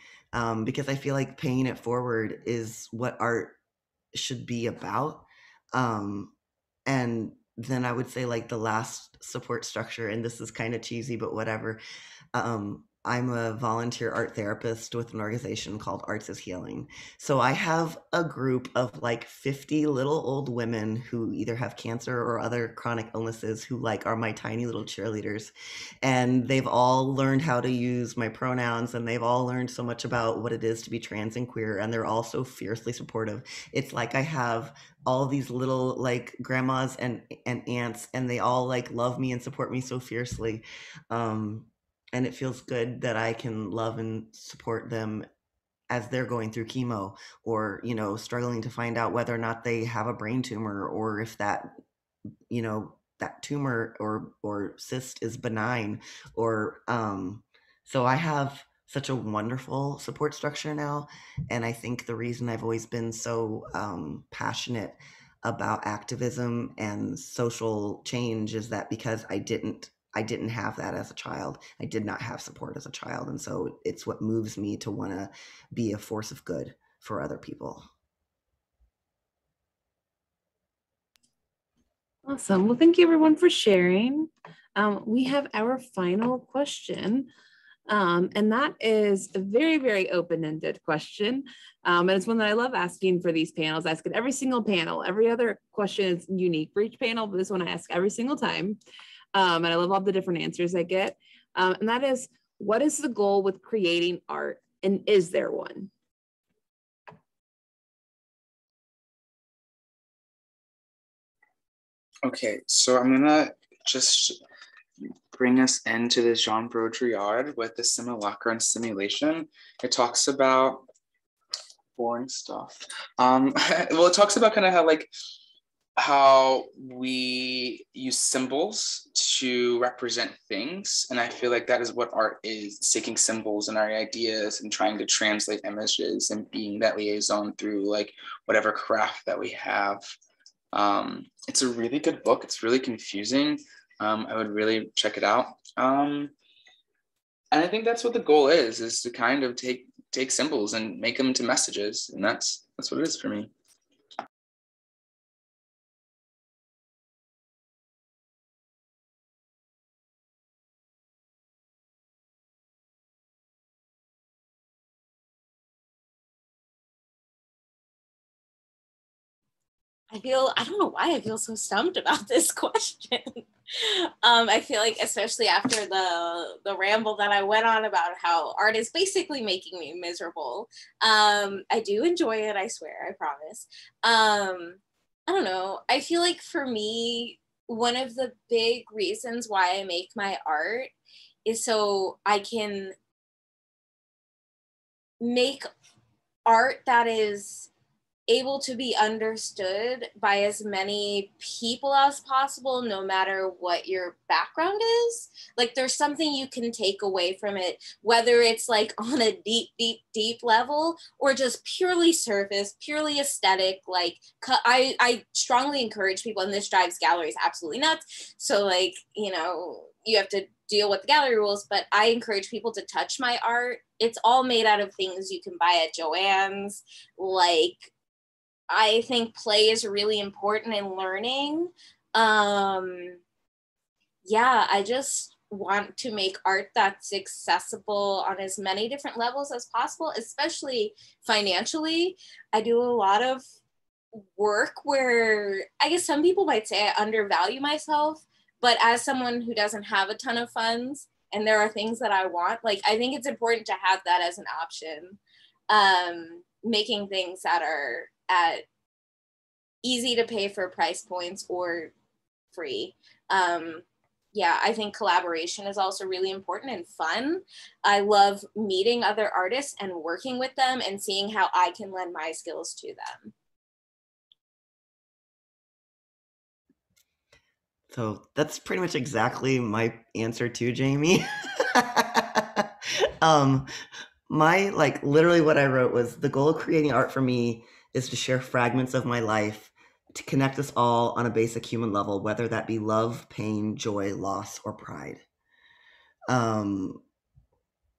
because I feel like paying it forward is what art should be about. And then I would say, like, the last support structure, and this is kind of cheesy, but whatever. I'm a volunteer art therapist with an organization called Arts is Healing. So I have a group of like 50 little old women who either have cancer or other chronic illnesses who like are my tiny little cheerleaders. And they've all learned how to use my pronouns, and they've all learned so much about what it is to be trans and queer. And they're all so fiercely supportive. It's like I have all these little like grandmas and aunts, and they all like love me and support me so fiercely. And it feels good that I can love and support them as they're going through chemo or, you know, struggling to find out whether or not they have a brain tumor, or if that, you know, that tumor or cyst is benign, or so I have such a wonderful support structure now. And I think the reason I've always been so passionate about activism and social change is that because I didn't have that as a child. I did not have support as a child. And so it's what moves me to want to be a force of good for other people. Awesome. Well, thank you everyone for sharing. We have our final question. And that is a very, very open-ended question. And it's one that I love asking for these panels. I ask it every single panel. Every other question is unique for each panel, but this one I ask every single time. And I love all the different answers I get. And that is, what is the goal with creating art, and is there one? Okay, so I'm gonna just bring us into the Jean Baudrillard with the simulacra and simulation. It talks about boring stuff. Well, it talks about kind of how like, how we use symbols to represent things. And I feel like that is what art is, taking symbols and our ideas and trying to translate images and being that liaison through like whatever craft that we have. It's a really good book. It's really confusing. I would really check it out. And I think that's what the goal is to kind of take symbols and make them to messages. And that's what it is for me. I don't know why I feel so stumped about this question. I feel like, especially after the ramble that I went on about how art is basically making me miserable, I do enjoy it, I swear, I promise. I don't know, I feel like for me, one of the big reasons why I make my art is so I can make art that is able to be understood by as many people as possible, no matter what your background is. Like, there's something you can take away from it, whether it's like on a deep, deep, deep level or just purely surface, purely aesthetic. Like, I strongly encourage people, and this drives galleries absolutely nuts. So like, you know, you have to deal with the gallery rules, but I encourage people to touch my art. It's all made out of things you can buy at Joann's. Like, I think play is really important in learning. Yeah, I just want to make art that's accessible on as many different levels as possible, especially financially. I do a lot of work where I guess some people might say I undervalue myself, but as someone who doesn't have a ton of funds and there are things that I want, like, I think it's important to have that as an option. Making things that are at easy to pay for price points or free. Yeah, I think collaboration is also really important and fun. I love meeting other artists and working with them and seeing how I can lend my skills to them. So that's pretty much exactly my answer to Jamie. My, like, literally what I wrote was, the goal of creating art for me is to share fragments of my life to connect us all on a basic human level, whether that be love, pain, joy, loss, or pride.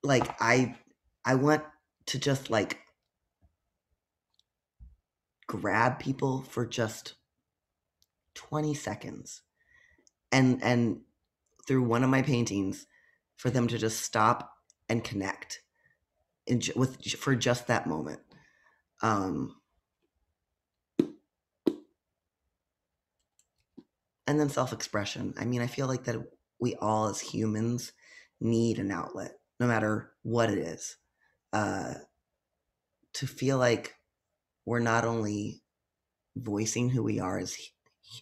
Like, I want to just, like, grab people for just 20 seconds and through one of my paintings for them to just stop and connect for just that moment. And then self-expression. I mean, I feel like that we all as humans need an outlet, no matter what it is, to feel like we're not only voicing who we are as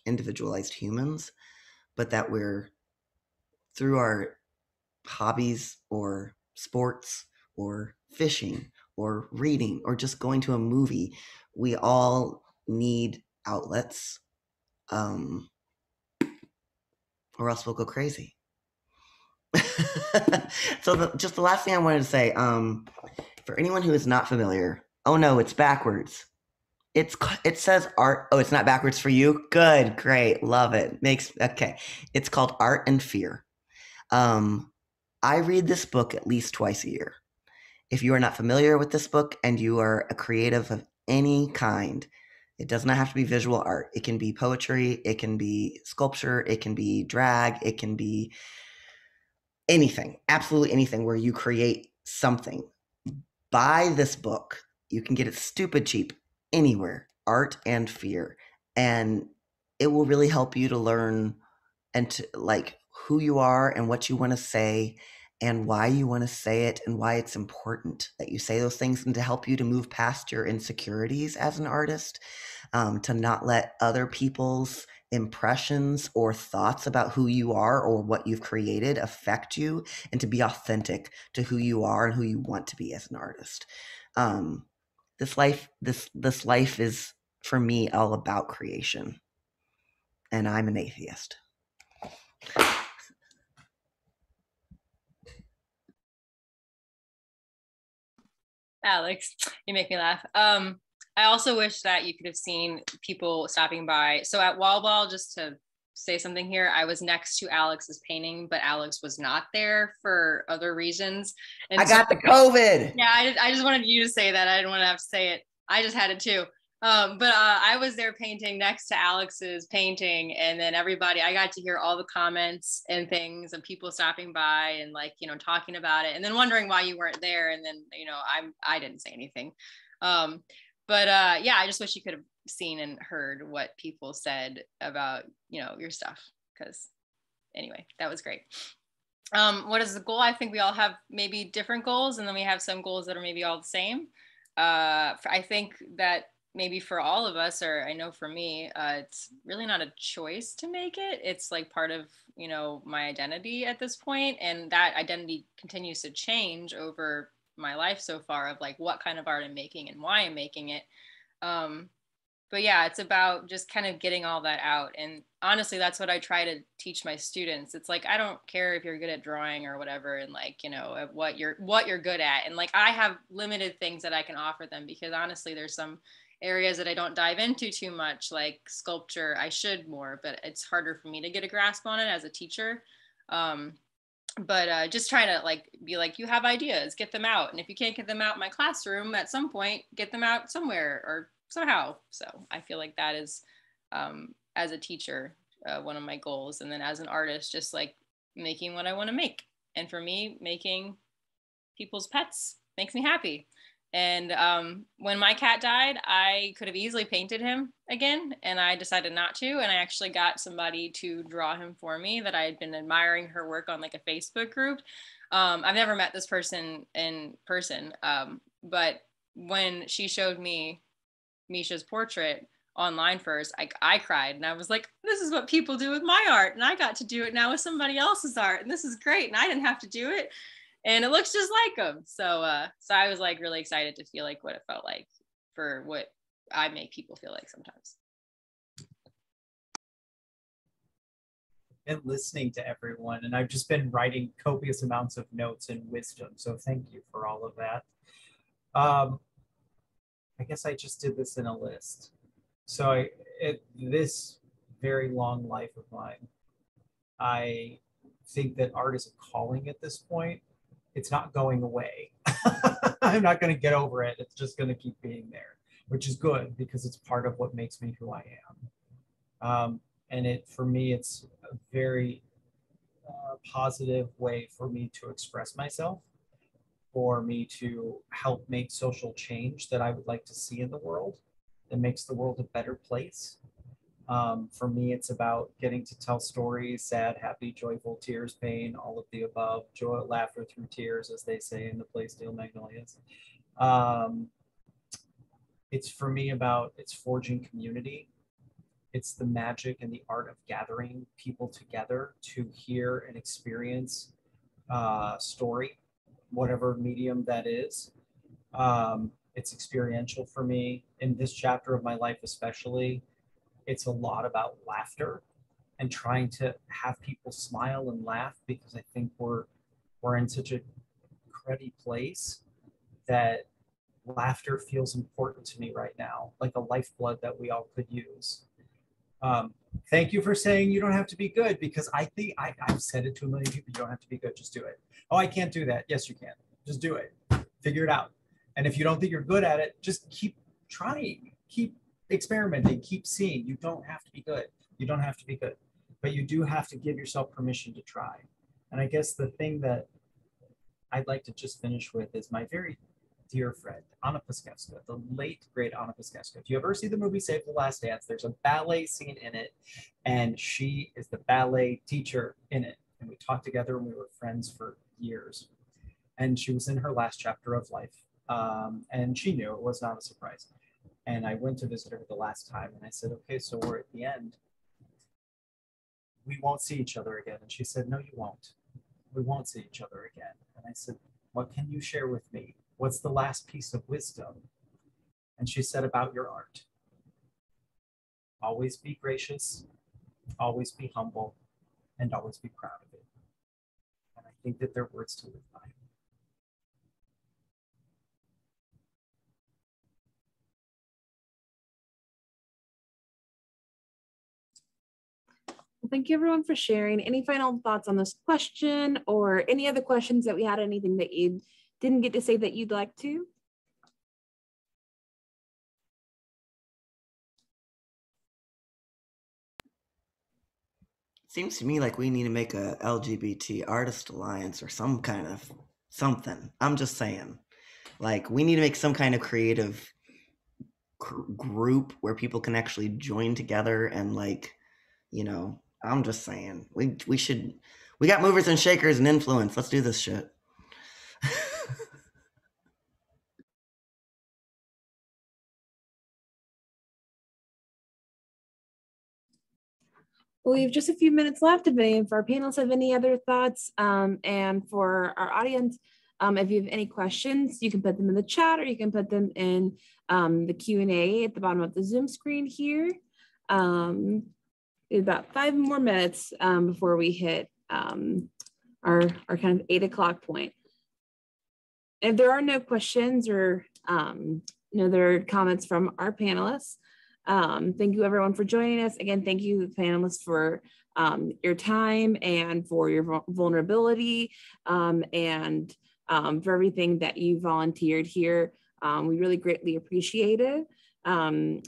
individualized humans, but that we're, through our hobbies or sports or fishing or reading or just going to a movie, we all need outlets, or else we'll go crazy. So just the last thing I wanted to say, for anyone who is not familiar, oh no, it's backwards. It says art. Oh, it's not backwards for you. Good, great, love it. Okay. It's called Art and Fear. I read this book at least twice a year. If you are not familiar with this book and you are a creative of any kind, it does not have to be visual art. It can be poetry, it can be sculpture, it can be drag, it can be anything, absolutely anything where you create something. Buy this book. You can get it stupid cheap anywhere, Art and Fear. And it will really help you to learn and to, like, who you are and what you want to say and why you want to say it and why it's important that you say those things, and to help you to move past your insecurities as an artist, to not let other people's impressions or thoughts about who you are or what you've created affect you, and to be authentic to who you are and who you want to be as an artist. This life is, for me, all about creation, and I'm an atheist. Alex, you make me laugh. I also wish that you could have seen people stopping by. So at Wall Ball, just to say something here, I was next to Alex's painting, but Alex was not there for other reasons. And I got the COVID. Yeah, I just wanted you to say that. I didn't want to have to say it. I just had it too. I was there painting next to Alex's painting, and then I got to hear all the comments and things and people stopping by and, like, you know, talking about it and then wondering why you weren't there. And then, you know, I didn't say anything. Yeah, I just wish you could have seen and heard what people said about, you know, your stuff, because anyway, that was great. What is the goal? I think we all have maybe different goals, and then we have some goals that are maybe all the same. I think that maybe for all of us, or I know for me, it's really not a choice to make it. It's like part of, you know, my identity at this point, and that identity continues to change over my life so far of like what kind of art I'm making and why I'm making it. But yeah, it's about just kind of getting all that out. And honestly, that's what I try to teach my students. It's like, I don't care if you're good at drawing or whatever, and like, you know, what you're good at. And like, I have limited things that I can offer them, because honestly, there's some areas that I don't dive into too much, like sculpture. I should more, but it's harder for me to get a grasp on it as a teacher. But just trying to like, be like, you have ideas, get them out. And if you can't get them out in my classroom at some point, get them out somewhere or somehow. So I feel like that is, as a teacher, one of my goals. And then as an artist, just like making what I want to make. And for me, making people's pets makes me happy. And when my cat died, I could have easily painted him again, and I decided not to. And I actually got somebody to draw him for me that I had been admiring her work on like a Facebook group. I've never met this person in person, but when she showed me Misha's portrait online first, I cried, and I was like, this is what people do with my art, and I got to do it now with somebody else's art, and this is great, and I didn't have to do it. And it looks just like them. So I was like really excited to feel like what it felt like for what I make people feel like sometimes. I've been listening to everyone, and I've just been writing copious amounts of notes and wisdom. So thank you for all of that. I guess I just did this in a list. So this very long life of mine, I think that art is a calling at this point. It's not going away. I'm not going to get over it. It's just going to keep being there, which is good, because it's part of what makes me who I am. And for me, it's a very positive way for me to express myself, for me to help make social change that I would like to see in the world, that makes the world a better place. For me, it's about getting to tell stories, sad, happy, joyful, tears, pain, all of the above, joy, laughter through tears, as they say in the play Steel Magnolias. It's for me about, it's forging community. It's the magic and the art of gathering people together to hear and experience story, whatever medium that is. It's experiential for me. In this chapter of my life especially, it's a lot about laughter and trying to have people smile and laugh, because I think we're in such a cruddy place that laughter feels important to me right now, like a lifeblood that we all could use. Thank you for saying you don't have to be good, because I think I've said it to a million people, you don't have to be good, just do it. Oh, I can't do that. Yes, you can. Just do it. Figure it out. And if you don't think you're good at it, just keep trying, keep experimenting, keep seeing. You don't have to be good. You don't have to be good, but you do have to give yourself permission to try. And I guess the thing that I'd like to just finish with is my very dear friend, Anna Puskeska, the late, great Anna Puskeska. If you ever see the movie Save the Last Dance, there's a ballet scene in it, and she is the ballet teacher in it. And we talked together, and we were friends for years. And she was in her last chapter of life, and she knew it was not a surprise. And I went to visit her the last time, and I said, okay, so we're at the end. We won't see each other again. And she said, no, you won't. We won't see each other again. And I said, what can you share with me? What's the last piece of wisdom? And she said, about your art. Always be gracious, always be humble, and always be proud of it. And I think that they're words to live by. Thank you everyone for sharing. Any final thoughts on this question or any other questions that we had, anything that you didn't get to say that you'd like to? Seems to me like we need to make a LGBT artist alliance or some kind of something. I'm just saying, like, we need to make some kind of creative group where people can actually join together and, like, you know, I'm just saying, we got movers and shakers and influence. Let's do this shit. Well, we have just a few minutes left. If our panelists have any other thoughts, and for our audience, if you have any questions, you can put them in the chat, or you can put them in the Q&A at the bottom of the Zoom screen here. About 5 more minutes before we hit our kind of 8 o'clock point. If there are no questions or no other comments from our panelists, thank you everyone for joining us. Again, thank you panelists for your time and for your vulnerability and for everything that you volunteered here. We really greatly appreciate it.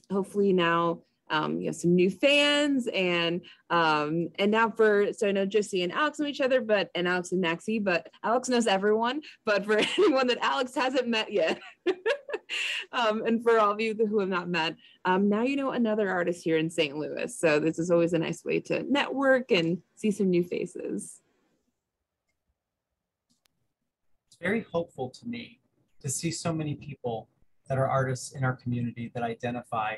Hopefully now you have some new fans, and now for, so I know Josie and Alex know each other, but, and Alex and Maxie, but Alex knows everyone, but for anyone that Alex hasn't met yet, and for all of you who have not met, now you know another artist here in St. Louis. So this is always a nice way to network and see some new faces. It's very hopeful to me to see so many people that are artists in our community that identify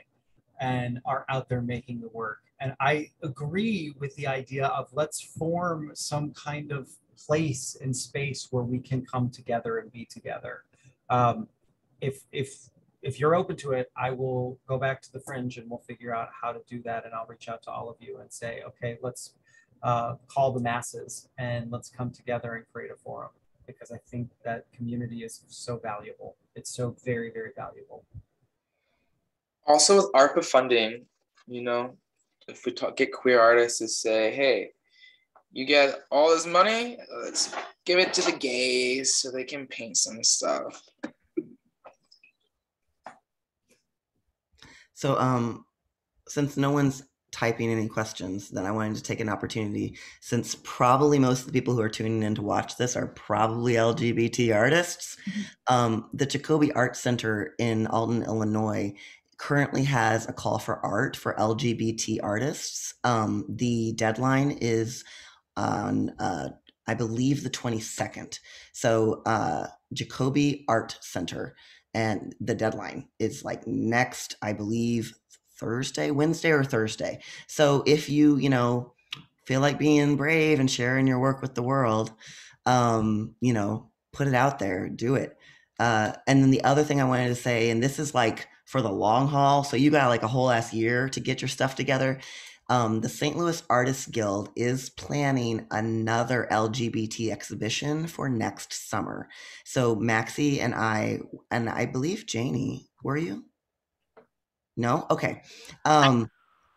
and are out there making the work. And I agree with the idea of let's form some kind of place and space where we can come together and be together. If you're open to it, I will go back to the Fringe and we'll figure out how to do that. And I'll reach out to all of you and say, okay, let's call the masses and let's come together and create a forum, because I think that community is so valuable. It's so very, very valuable. Also with ARPA funding, you know, if we get queer artists to say, hey, you get all this money, let's give it to the gays so they can paint some stuff. So since no one's typing any questions, then I wanted to take an opportunity, since probably most of the people who are tuning in to watch this are probably LGBT artists, the Jacoby Art Center in Alton, Illinois, currently has a call for art for LGBT artists. The deadline is on, I believe, the 22nd. So Jacoby Art Center, and the deadline is like next, I believe, Wednesday or Thursday. So if you, you know, feel like being brave and sharing your work with the world, you know, put it out there, do it. And then the other thing I wanted to say, and this is like, for the long haul, so you got like a whole ass year to get your stuff together. The St. Louis Artists Guild is planning another LGBT exhibition for next summer. So Maxie and I, and I believe Janie, were you? No? Okay.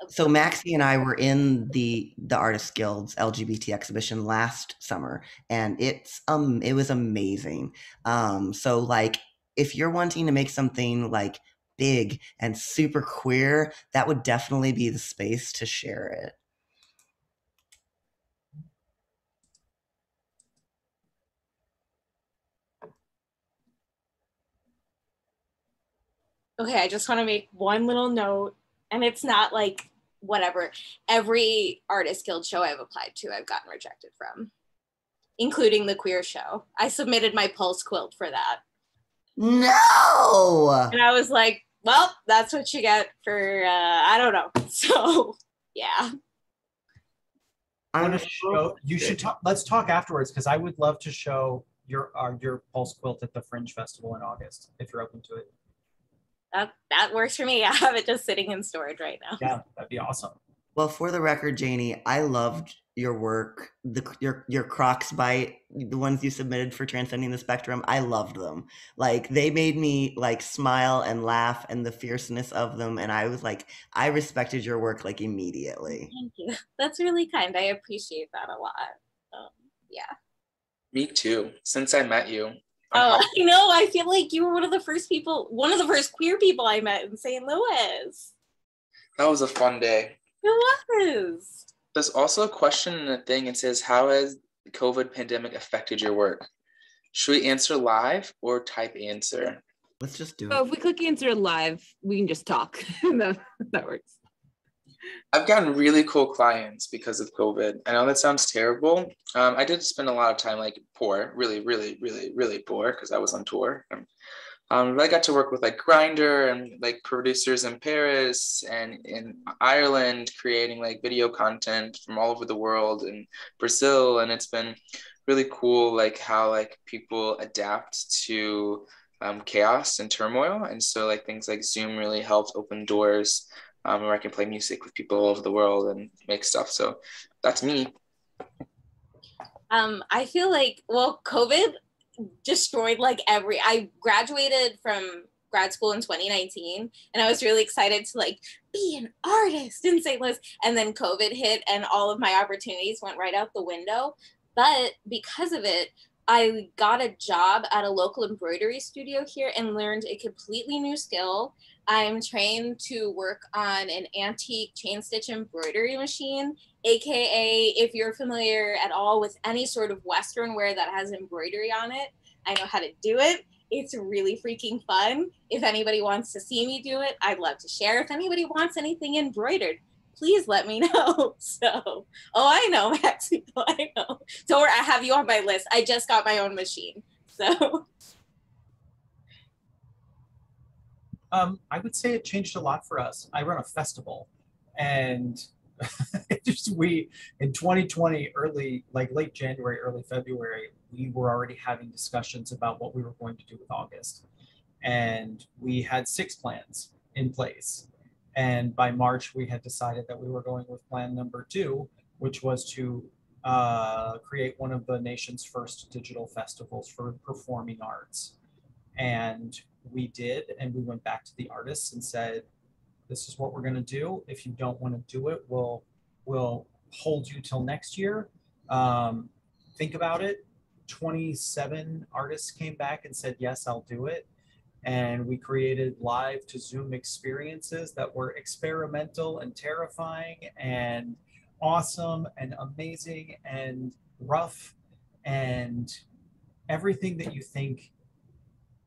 So Maxie and I were in the Artists Guild's LGBT exhibition last summer, and it's it was amazing. So like if you're wanting to make something like big and super queer, that would definitely be the space to share it. Okay, I just want to make one little note, and it's not like whatever. Every Artist Guild show I've applied to, I've gotten rejected from, including the queer show. I submitted my Pulse quilt for that. No! And I was like, well, that's what you get for, I don't know. So, yeah. I'm going to show, you should talk, let's talk afterwards, because I would love to show your Pulse quilt at the Fringe Festival in August, if you're open to it. That works for me. I have it just sitting in storage right now. Yeah, that'd be awesome. Well, for the record, Janie, I loved your work, your Crocs Bite, the ones you submitted for Transcending the Spectrum. I loved them. Like, they made me like smile and laugh, and the fierceness of them. And I was like, I respected your work like immediately. Thank you. That's really kind. I appreciate that a lot. Yeah. Me too. Since I met you. Oh, I know. I feel like you were one of the first queer people I met in St. Louis. That was a fun day. It was. There's also a question in the thing. It says, how has the COVID pandemic affected your work? Should we answer live or type answer? Let's just do it. Oh, if we click answer live, we can just talk. That works. I've gotten really cool clients because of COVID. I know that sounds terrible. I did spend a lot of time like poor, really poor, because I was on tour. But I got to work with like Grindr and like producers in Paris and in Ireland, creating like video content from all over the world and Brazil. And it's been really cool, like how like people adapt to chaos and turmoil. And so like things like Zoom really helped open doors where I can play music with people all over the world and make stuff. So that's me. I feel like, well, COVID destroyed like every, I graduated from grad school in 2019 and I was really excited to like be an artist in St. Louis. And then COVID hit and all of my opportunities went right out the window. But because of it, I got a job at a local embroidery studio here and learned a completely new skill. I'm trained to work on an antique chain stitch embroidery machine, AKA if you're familiar at all with any sort of Western wear that has embroidery on it, I know how to do it. It's really freaking fun. If anybody wants to see me do it, I'd love to share. If anybody wants anything embroidered, please let me know. So, I know, Maxie, I know. So I have you on my list. I just got my own machine, so. I would say it changed a lot for us. I run a festival, and we in 2020, late January, early February, we were already having discussions about what we were going to do with August, and we had 6 plans in place. And by March, we had decided that we were going with plan number 2, which was to create one of the nation's first digital festivals for performing arts. And we did, and we went back to the artists and said, this is what we're going to do. If you don't want to do it, we'll hold you till next year. Think about it. 27 artists came back and said, yes, I'll do it. And we created live to Zoom experiences that were experimental and terrifying and awesome and amazing and rough and everything that you think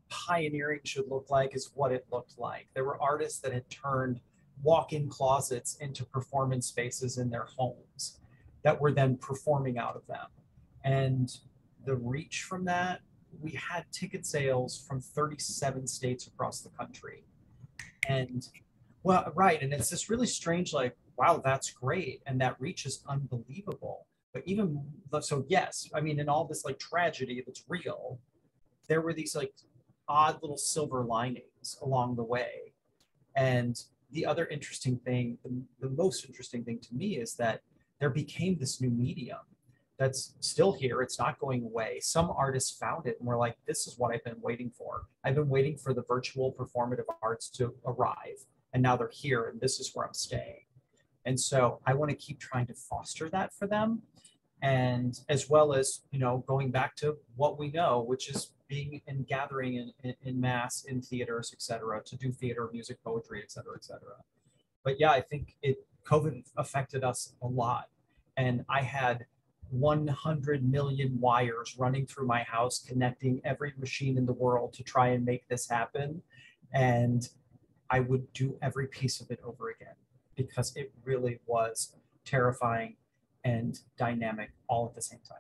pioneering should look like is what it looked like. There were artists that had turned walk-in closets into performance spaces in their homes that were then performing out of them. And the reach from that, we had ticket sales from 37 states across the country. And well, right. And it's this really strange, like, wow, that's great. And that reach is unbelievable. But even so, yes, I mean, in all this like tragedy that's real, there were these like odd little silver linings along the way. And the other interesting thing, the most interesting thing to me is that there became this new medium that's still here. It's not going away. Some artists found it and were like, this is what I've been waiting for. I've been waiting for the virtual performative arts to arrive, and now they're here, and this is where I'm staying. And so I want to keep trying to foster that for them. And as well as, you know, going back to what we know, which is being and gathering in mass in theaters, et cetera, to do theater, music, poetry, et cetera, et cetera. But yeah, I think COVID affected us a lot. And I had 100 million wires running through my house, connecting every machine in the world to try and make this happen. And I would do every piece of it over again because it really was terrifying and dynamic all at the same time.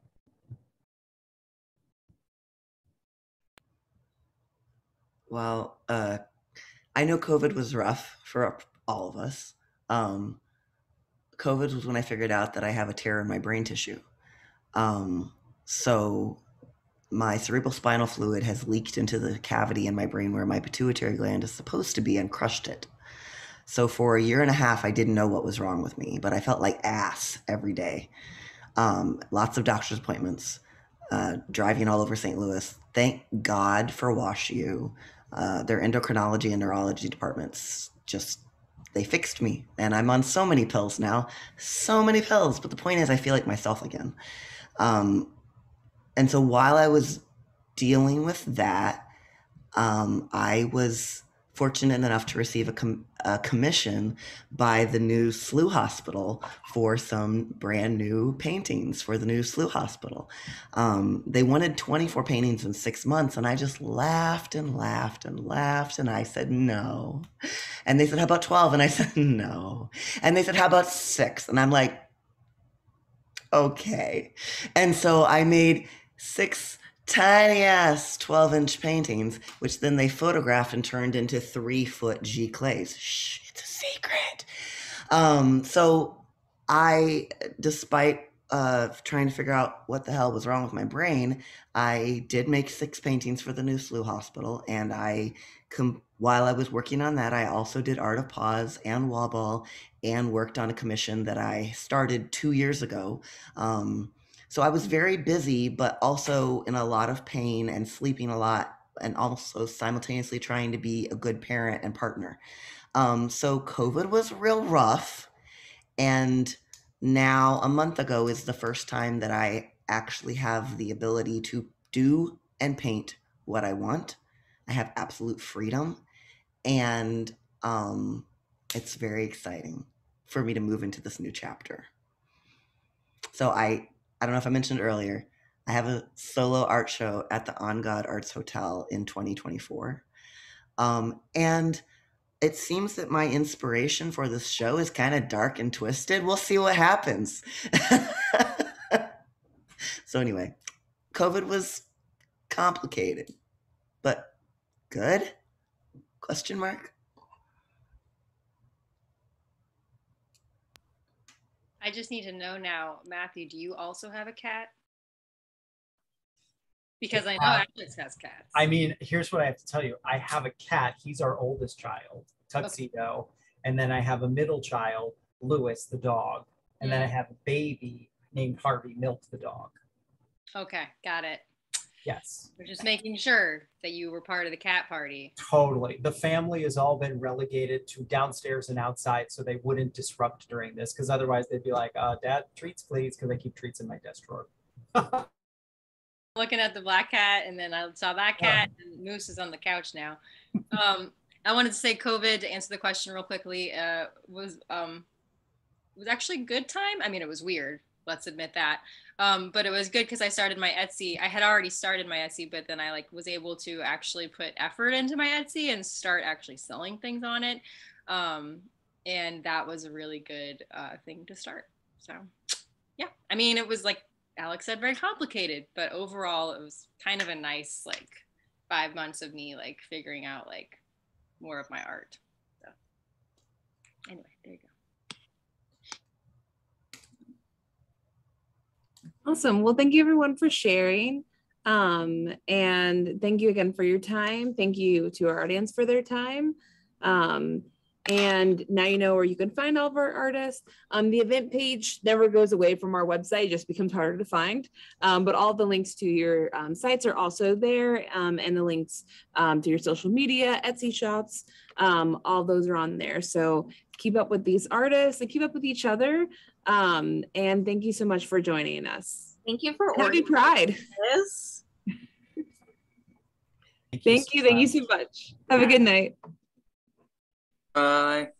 Well, I know COVID was rough for all of us. COVID was when I figured out that I have a tear in my brain tissue. So my cerebral spinal fluid has leaked into the cavity in my brain where my pituitary gland is supposed to be and crushed it. So for a year and a half, I didn't know what was wrong with me, but I felt like ass every day. Lots of doctor's appointments, driving all over St. Louis. Thank God for WashU. Their endocrinology and neurology departments just, they fixed me, and I'm on so many pills now, But the point is I feel like myself again. And so while I was dealing with that, I was fortunate enough to receive a commission by the new SLU hospital for some brand new paintings for the new SLU hospital. They wanted 24 paintings in 6 months, and I just laughed and laughed and laughed, and I said no. And they said, how about 12? And I said no. And they said, how about 6? And I'm like, okay. And so I made 6 tiny ass 12-inch paintings, which then they photographed and turned into 3-foot G clays. Shh, it's a secret. So I, despite trying to figure out what the hell was wrong with my brain, I did make 6 paintings for the new SLU hospital. And I, while I was working on that, I also did Art of Pause and Wobble and worked on a commission that I started 2 years ago. So I was very busy, but also in a lot of pain and sleeping a lot, and also simultaneously trying to be a good parent and partner. So COVID was real rough. And now a month ago is the first time that I actually have the ability to do and paint what I want. I have absolute freedom. And it's very exciting for me to move into this new chapter. So I don't know if I mentioned earlier, I have a solo art show at the An God Arts Hotel in 2024. And it seems that my inspiration for this show is kind of dark and twisted. We'll see what happens. So anyway, COVID was complicated, but good? Question mark? I just need to know now, Matthew, do you also have a cat? Because I know Alex has cats. I mean, here's what I have to tell you. I have a cat. He's our oldest child, Tuxedo. Okay. And then I have a middle child, Lewis, the dog. And then I have a baby named Harvey, Milk, the dog. Okay, got it. Yes. We're just making sure that you were part of the cat party. Totally. The family has all been relegated to downstairs and outside so they wouldn't disrupt during this, because otherwise they'd be like, Dad, treats, please, because I keep treats in my desk drawer. Looking at the black cat, and then I saw that cat, and Moose is on the couch now. I wanted to say COVID, to answer the question real quickly, was actually a good time. I mean, it was weird. Let's admit that. But it was good because I started my Etsy. I had already started my Etsy, but then I was able to actually put effort into my Etsy and start actually selling things on it. And that was a really good thing to start. So yeah, I mean, it was like Alex said, very complicated, but overall it was kind of a nice 5 months of me figuring out more of my art. So anyway, there you go. Awesome. Well, thank you everyone for sharing. And thank you again for your time. Thank you to our audience for their time. And now you know where you can find all of our artists. The event page never goes away from our website. It just becomes harder to find. But all the links to your sites are also there, and the links to your social media, Etsy shops, all those are on there. So keep up with these artists and keep up with each other. And thank you so much for joining us. Thank you for Happy Pride. Yes. Thank you so much. Have a good night. Bye.